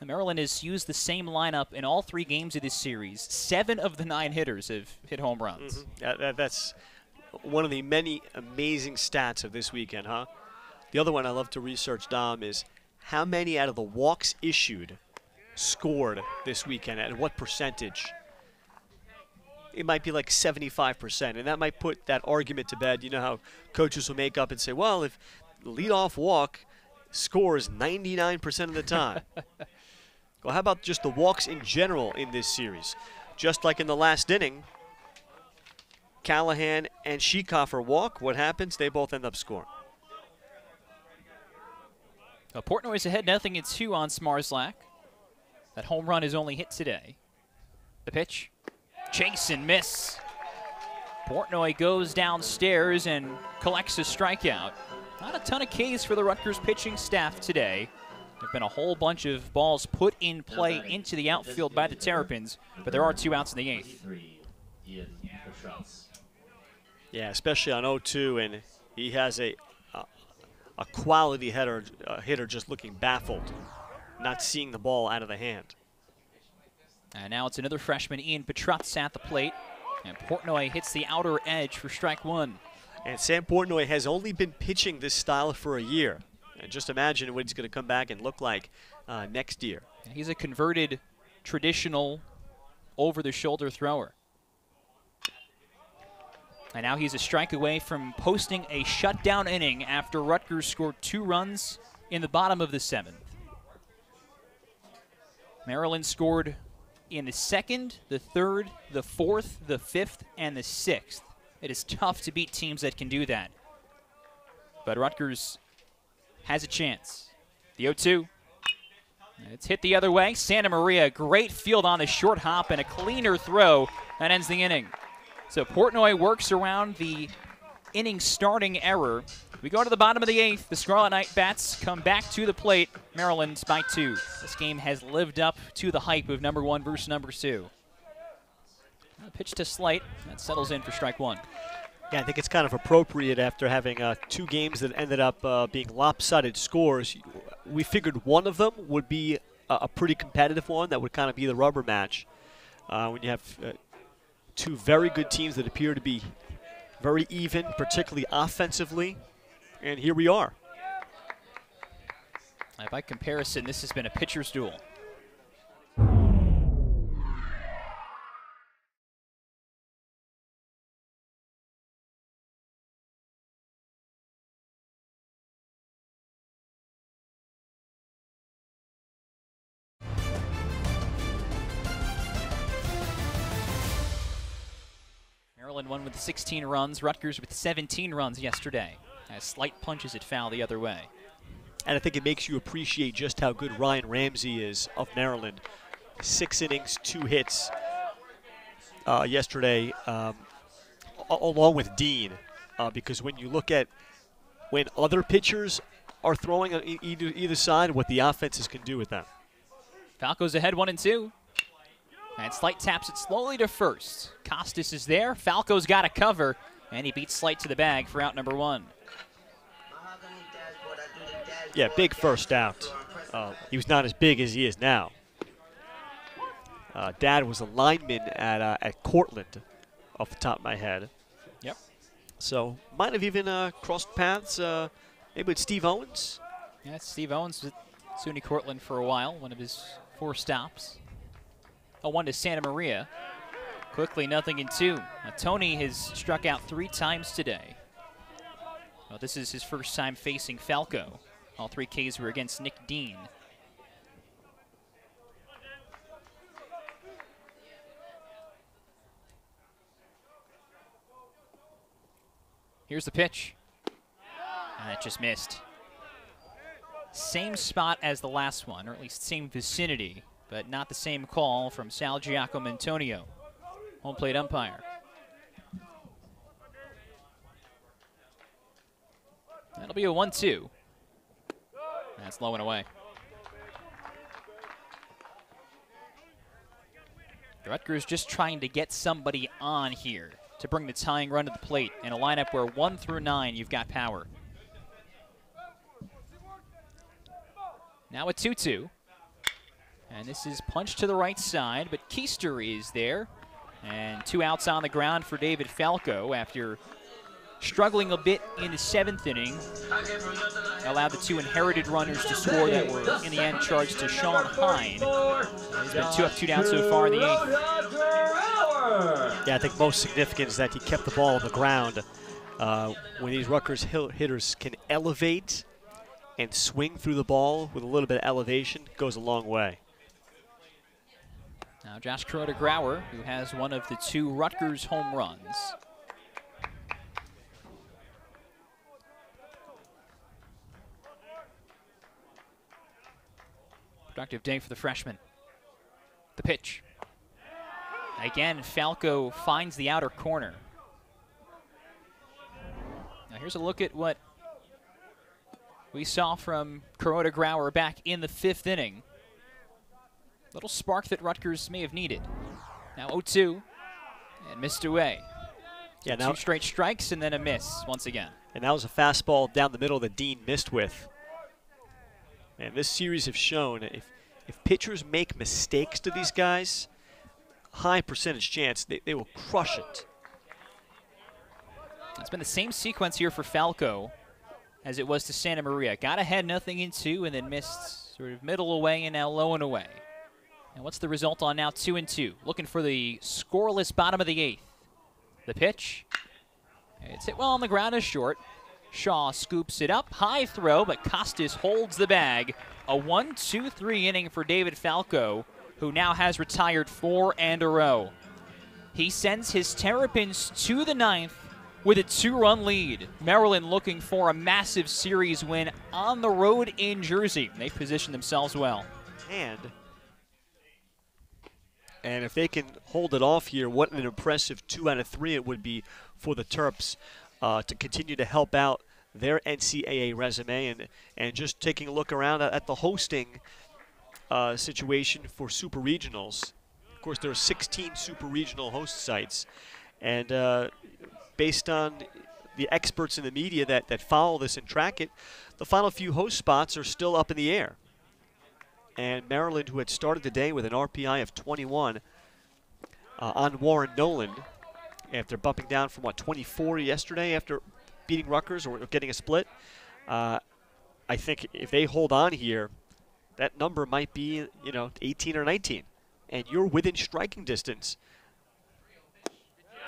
And Maryland has used the same lineup in all 3 games of this series. 7 of the 9 hitters have hit home runs. That's one of the many amazing stats of this weekend, huh? The other one I love to research, Dom, is how many out of the walks issued scored this weekend, and what percentage? It might be like 75%, and that might put that argument to bed. You know how coaches will make up and say, well, if leadoff walk scores 99% of the time. Well, how about just the walks in general in this series? Just like in the last inning, Callahan and Schiekofer walk. What happens? They both end up scoring. Portnoy's ahead 0-2 on Zmarzlak. That home run is only hit today. The pitch. Chase and miss. Portnoy goes downstairs and collects a strikeout. Not a ton of Ks for the Rutgers pitching staff today. There have been a whole bunch of balls put in play into the outfield by the Terrapins, but there are 2 outs in the 8th. Yeah, especially on 0-2, and he has a quality header, hitter just looking baffled, not seeing the ball out of the hand. And now it's another freshman, Ian Petrutz, at the plate. And Portnoy hits the outer edge for strike one. And Sam Portnoy has only been pitching this style for a year. And just imagine what he's going to come back and look like next year. He's a converted traditional over-the-shoulder thrower. And now he's a strike away from posting a shutdown inning after Rutgers scored 2 runs in the bottom of the 7th. Maryland scored in the 2nd, the 3rd, the 4th, the 5th, and the 6th. It is tough to beat teams that can do that. But Rutgers has a chance. The 0-2. It's hit the other way. Santamaria, great field on the short hop and a cleaner throw that ends the inning. So Portnoy works around the inning starting error. We go to the bottom of the 8th. The Scarlet Knight bats come back to the plate. Maryland's by 2. This game has lived up to the hype of number 1 versus number 2. Pitch to Slight. That settles in for strike 1. Yeah, I think it's kind of appropriate after having 2 games that ended up being lopsided scores. We figured one of them would be a pretty competitive one that would kind of be the rubber match. When you have 2 very good teams that appear to be very even, particularly offensively. And here we are. Now, by comparison, this has been a pitcher's duel. Maryland won with 16 runs, Rutgers with 17 runs yesterday. As Slight punches it foul the other way. And I think it makes you appreciate just how good Ryan Ramsey is of Maryland. 6 innings, 2 hits yesterday, along with Dean. Because when you look at when other pitchers are throwing on either side, what the offenses can do with them. Falco's ahead 1-2. And Slight taps it slowly to first. Costas is there. Falco's got a cover. And he beats Slight to the bag for out number 1. Yeah, big first out. He was not as big as he is now. Dad was a lineman at Cortland, off the top of my head. Yep. So might have even crossed paths maybe with Steve Owens. Yeah, Steve Owens with SUNY Cortland for a while, one of his 4 stops. A 1 to Santamaria. Quickly, 0-2. Now, Tony has struck out 3 times today. Well, this is his first time facing Falco. All 3 Ks were against Nick Dean. Here's the pitch. And it just missed. Same spot as the last one, or at least same vicinity. But not the same call from Sal Giacomantonio, home plate umpire. That'll be a 1-2. That's low and away. Rutgers just trying to get somebody on here to bring the tying run to the plate in a lineup where 1 through 9 you've got power. Now a 2-2. And this is punched to the right side, but Keister is there. And 2 outs on the ground for David Falco after struggling a bit in the 7th inning. Allowed the 2 inherited runners to score that were in the end charged to Sean Hine. He's been 2 up, 2 down so far in the 8th. Yeah, I think most significant is that he kept the ball on the ground. When these Rutgers hitters can elevate and swing through the ball with a little bit of elevation, goes a long way. Now Josh Kuroda-Grauer, who has one of the 2 Rutgers home runs. Productive day for the freshman. The pitch. Again, Falco finds the outer corner. Now here's a look at what we saw from Kuroda-Grauer back in the 5th inning. Little spark that Rutgers may have needed. Now 0-2, and missed away. Yeah, now 2 straight strikes and then a miss once again. And that was a fastball down the middle that Dean missed with. And this series have shown if pitchers make mistakes to these guys, high percentage chance they will crush it. It's been the same sequence here for Falco as it was to Santamaria. Got ahead, nothing in two, and then missed sort of middle away and now low and away. And what's the result on now? 2-2. Looking for the scoreless bottom of the eighth. The pitch. It's hit well on the ground, is short. Shaw scoops it up. High throw, but Costas holds the bag. A 1-2-3 inning for David Falco, who now has retired 4 and a row. He sends his Terrapins to the ninth with a 2-run lead. Maryland looking for a massive series win on the road in Jersey. They position themselves well. And if they can hold it off here, what an impressive 2 out of 3 it would be for the Terps to continue to help out their NCAA resume. And just taking a look around at the hosting situation for Super Regionals. Of course, there are 16 Super Regional host sites. And based on the experts in the media that follow this and track it, the final few host spots are still up in the air. And Maryland, who had started the day with an RPI of 21 on Warren Nolan, after bumping down from, what, 24 yesterday after beating Rutgers or getting a split, I think if they hold on here, that number might be, 18 or 19. And you're within striking distance.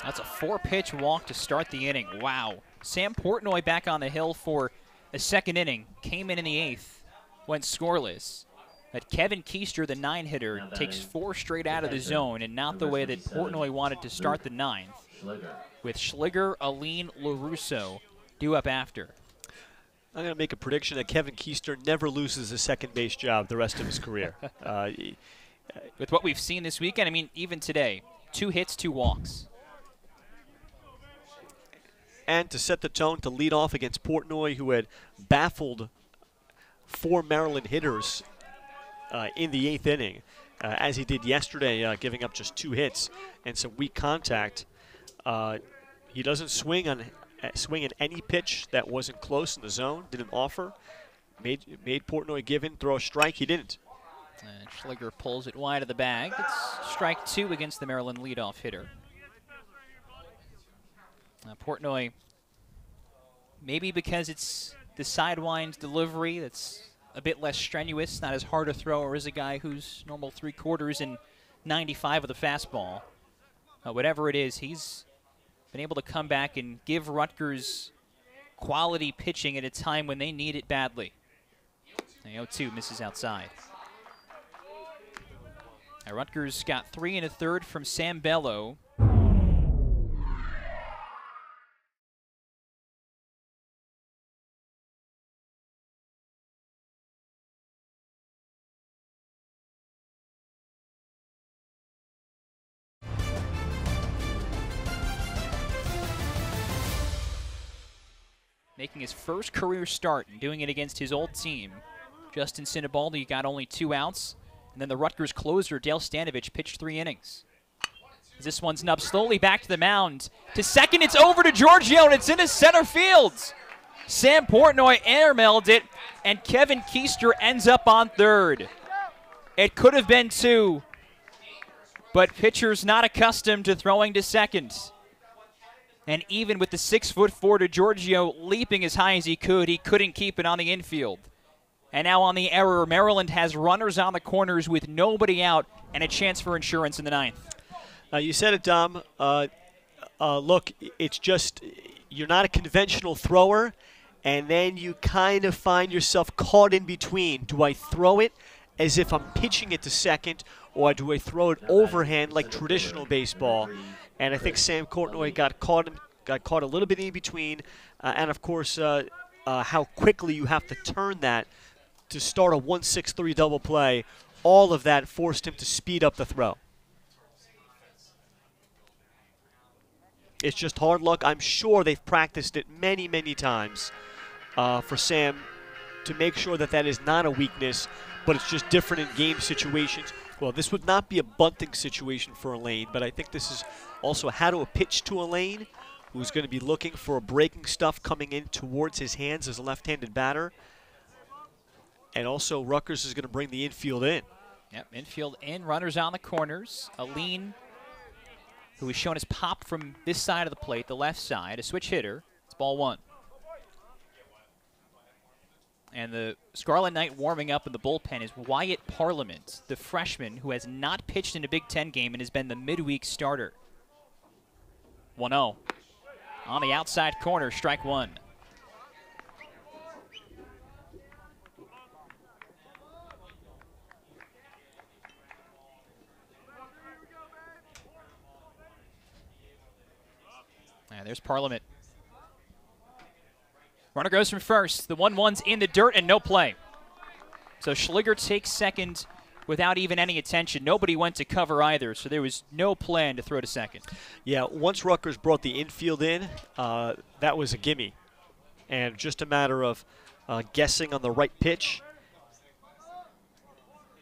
That's a 4-pitch walk to start the inning. Wow. Sam Portnoy back on the hill for a second inning. Came in the 8th, went scoreless. But Kevin Keister, the 9-hitter, takes 4 straight out of the zone, and not the way that Portnoy wanted to start the 9th, with Schlegel, Alleyne, Lorusso due up after. I'm going to make a prediction that Kevin Keister never loses his second base job the rest of his career. With what we've seen this weekend, even today, 2 hits, 2 walks. And to set the tone, to lead off against Portnoy, who had baffled 4 Maryland hitters in the 8th inning, as he did yesterday, giving up just 2 hits and some weak contact. He doesn't swing at any pitch that wasn't close in the zone, didn't offer. Made Portnoy give in, throw a strike, he didn't. And Schlegel pulls it wide of the bag. It's strike 2 against the Maryland leadoff hitter. Portnoy, maybe because it's the sidewind delivery that's a bit less strenuous, not as hard a thrower as a guy who's normal 3/4 and 95 with a fastball. Whatever it is, he's been able to come back and give Rutgers quality pitching at a time when they need it badly. The 0-2 misses outside. Now Rutgers got 3 1/3 from Sam Bello. Making his first career start and doing it against his old team. Justin Sinibaldi got only 2 outs, and then the Rutgers closer, Dale Stanavich, pitched 3 innings. This one's nubbed slowly back to the mound. To second, it's over to DiGiorgio, and it's into center field. Sam Portnoy airmailed it, and Kevin Keister ends up on 3rd. It could have been 2, but pitchers not accustomed to throwing to second. And even with the 6'4" DiGiorgio leaping as high as he could, he couldn't keep it on the infield. And now on the error, Maryland has runners on the corners with nobody out and a chance for insurance in the 9th. You said it, Dom. Look, it's just you're not a conventional thrower, and then you kind of find yourself caught in between. Do I throw it as if I'm pitching it to second, or do I throw it overhand like traditional baseball? And I think Sam Portnoy got caught a little bit in between, and of course, how quickly you have to turn that to start a 1-6-3 double play. All of that forced him to speed up the throw. It's just hard luck. I'm sure they've practiced it many, many times for Sam to make sure that is not a weakness, but it's just different in game situations. Well, this would not be a bunting situation for Alleyne, but I think this is also how to pitch to Alleyne, who's going to be looking for a breaking stuff coming in towards his hands as a left-handed batter. And also Rutgers is going to bring the infield in. Yep, infield in, runners on the corners. Alleyne who is shown as popped from this side of the plate, the left side, a switch hitter. It's ball one. And the Scarlet Knight warming up in the bullpen is Wyatt Parliament, the freshman who has not pitched in a Big Ten game and has been the midweek starter. 1-0. On the outside corner, strike one. And there's Parliament. Runner goes from first. The 1-1's in the dirt and no play. So Schlegel takes second without even any attention. Nobody went to cover either, so there was no plan to throw to second. Yeah, once Rutgers brought the infield in, that was a gimme. And just a matter of guessing on the right pitch.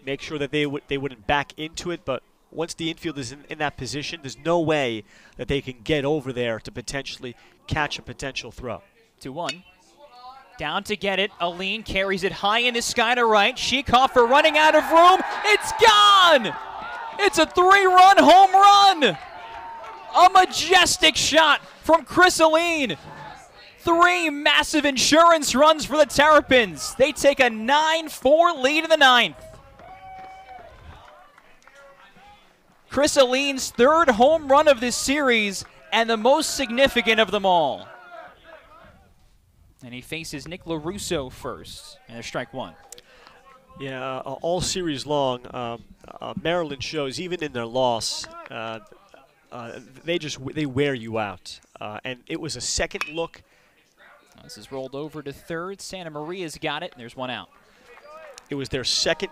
Make sure that they wouldn't back into it, but once the infield is in that position, there's no way that they can get over there to potentially catch a potential throw. 2-1. Down to get it. Alleyne carries it high in the sky to right. Schiekofer running out of room. It's gone! It's a three-run home run! A majestic shot from Chris Alleyne. Three massive insurance runs for the Terrapins. They take a 9-4 lead in the ninth. Chris Alleyne's third home run of this series and the most significant of them all. And he faces Nick Lorusso first, and there's strike one. Yeah, all series long, Maryland shows, even in their loss, they wear you out. And it was a second look. This is rolled over to third. Santamaria's got it, and there's one out. It was their second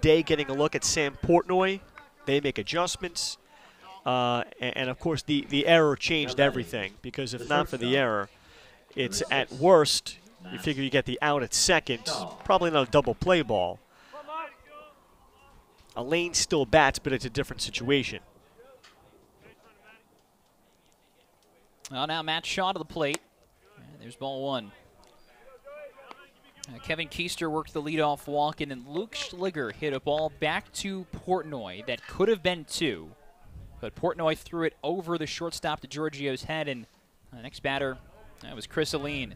day getting a look at Sam Portnoy. They make adjustments. And of course, the error changed everything, because if not for the error, it's at worst, you figure you get the out at second, probably not a double play ball. Alleyne still bats, but it's a different situation. Well, now Matt Shaw to the plate. And there's ball one. Kevin Keister worked the leadoff walk, and then Luke Schlegel hit a ball back to Portnoy that could have been two, but Portnoy threw it over the shortstop to DiGiorgio's head, and the next batter, that was Chris Alleyne.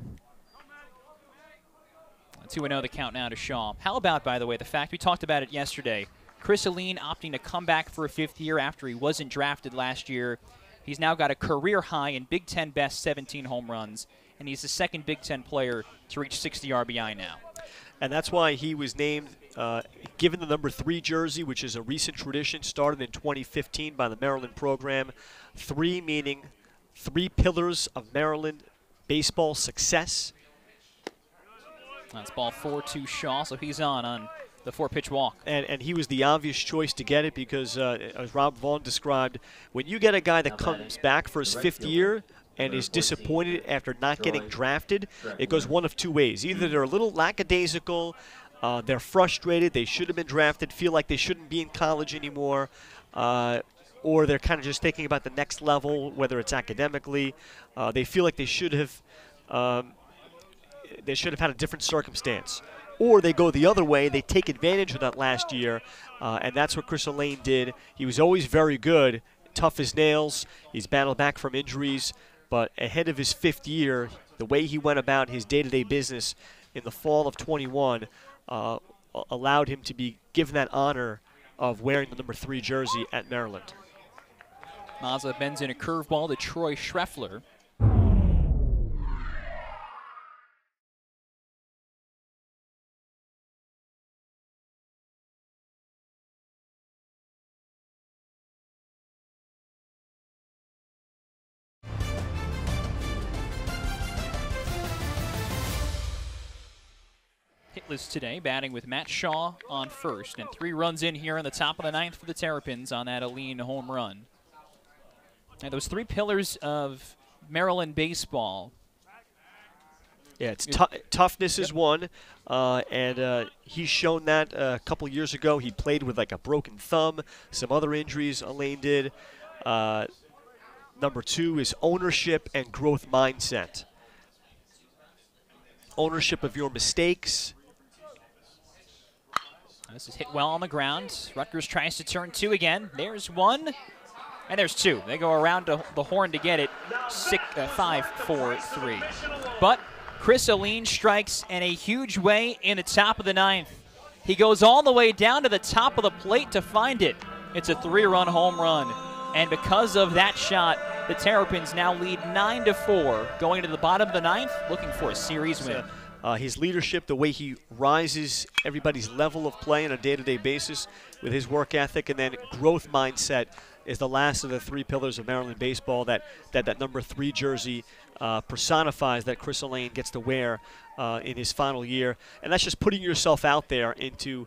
2-0 the count now to Shaw. How about, by the way, the fact we talked about it yesterday, Chris Alleyne opting to come back for a fifth year after he wasn't drafted last year. He's now got a career high in Big Ten best 17 home runs, and he's the second Big Ten player to reach 60 RBI now. And that's why he was named, given the number 3 jersey, which is a recent tradition started in 2015 by the Maryland program. 3 meaning 3 pillars of Maryland baseball success. That's ball 4 to Shaw, so he's on the 4-pitch walk. And he was the obvious choice to get it because, as Rob Vaughn described, when you get a guy that comes back for his fifth year and is disappointed after not getting drafted, it goes one of 2 ways. Either they're a little lackadaisical, they're frustrated, they should have been drafted, feel like they shouldn't be in college anymore, or they're kind of just thinking about the next level, whether it's academically. They feel like they should have had a different circumstance. Or they go the other way, they take advantage of that last year, and that's what Chris Alleyne did. He was always very good, tough as nails. He's battled back from injuries, but ahead of his 5th year, the way he went about his day-to-day business in the fall of 21 allowed him to be given that honor of wearing the number 3 jersey at Maryland. Mazza bends in a curveball to Troy Schreffler. Hitless today, batting with Matt Shaw on first, and 3 runs in here in the top of the 9th for the Terrapins on that Alleyne home run. And those 3 pillars of Maryland baseball. Yeah, it's toughness is one, and he's shown that a couple years ago. He played with like a broken thumb, some other injuries Alleyne did. Number 2 is ownership and growth mindset. Ownership of your mistakes. This is hit well on the ground. Rutgers tries to turn 2 again. There's one. And there's two. They go around to the horn to get it. 5-4-3. But Chris Alleyne strikes in a huge way in the top of the ninth. He goes all the way down to the top of the plate to find it. It's a three-run home run. And because of that shot, the Terrapins now lead 9-4, going to the bottom of the ninth, looking for a series win. His leadership, the way he rises everybody's level of play on a day-to-day basis with his work ethic and then growth mindset is the last of the three pillars of Maryland baseball that number 3 jersey personifies, that Chris Alleyne gets to wear in his final year. And that's just putting yourself out there into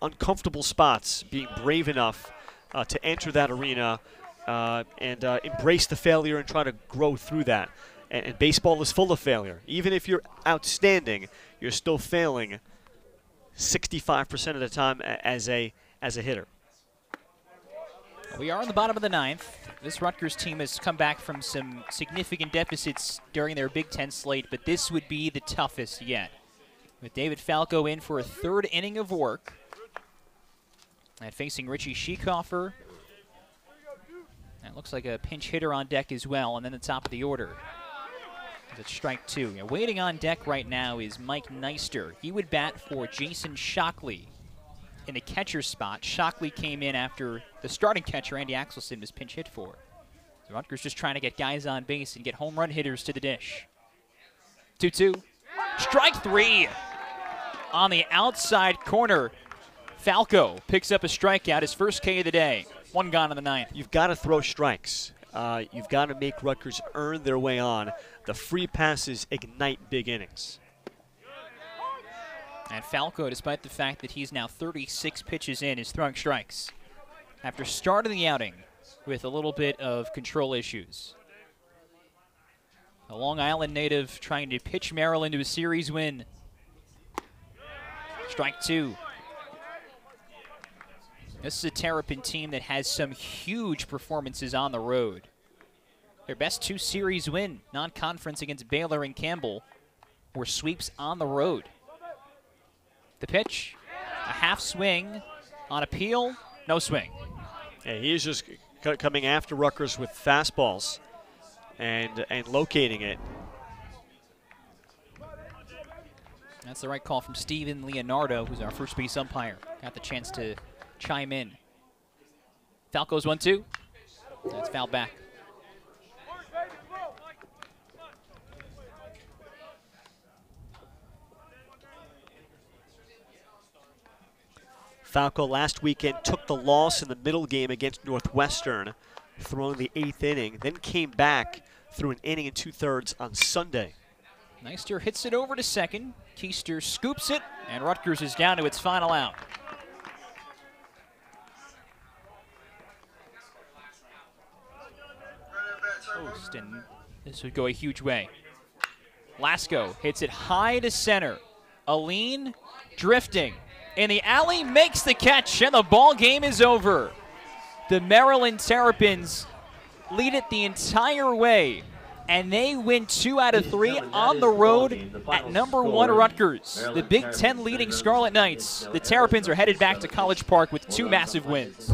uncomfortable spots, being brave enough to enter that arena and embrace the failure and try to grow through that. And baseball is full of failure. Even if you're outstanding, you're still failing 65% of the time as a hitter. We are in the bottom of the ninth. This Rutgers team has come back from some significant deficits during their Big Ten slate, but this would be the toughest yet. With David Falco in for a third inning of work. And facing Richie Schiekofer. That looks like a pinch hitter on deck as well, and then the top of the order. It's strike two. Now, waiting on deck right now is Mike Neister. He would bat for Jason Shockley in the catcher spot. Shockley came in after the starting catcher, Andy Axelson, was pinch hit for. So Rutgers just trying to get guys on base and get home run hitters to the dish. 2-2. Strike three on the outside corner. Falco picks up a strikeout, his first K of the day. One gone in the ninth. You've got to throw strikes. You've got to make Rutgers earn their way on. The free passes ignite big innings. And Falco, despite the fact that he's now 36 pitches in, is throwing strikes after starting the outing with a little bit of control issues. A Long Island native trying to pitch Maryland to a series win. Strike two. This is a Terrapin team that has some huge performances on the road. Their best two series win, non-conference against Baylor and Campbell, were sweeps on the road. The pitch, a half swing, on appeal, no swing. Yeah, he's just coming after Rutgers with fastballs and locating it. That's the right call from Steven Leonardo, who's our first base umpire. Got the chance to chime in. Falco's 1-2. That's fouled back. Falco last weekend took the loss in the middle game against Northwestern, throwing the 8th inning, then came back through an inning and 2/3 on Sunday. Neister hits it over to second. Keister scoops it, and Rutgers is down to its final out. And this would go a huge way. Lasko hits it high to center. Alleyne drifting in the alley, makes the catch, and the ball game is over. The Maryland Terrapins lead it the entire way, and they win 2 out of 3 on the road at number 1 Rutgers. The Big Ten leading Scarlet Knights. The Terrapins are headed back to College Park with 2 massive wins.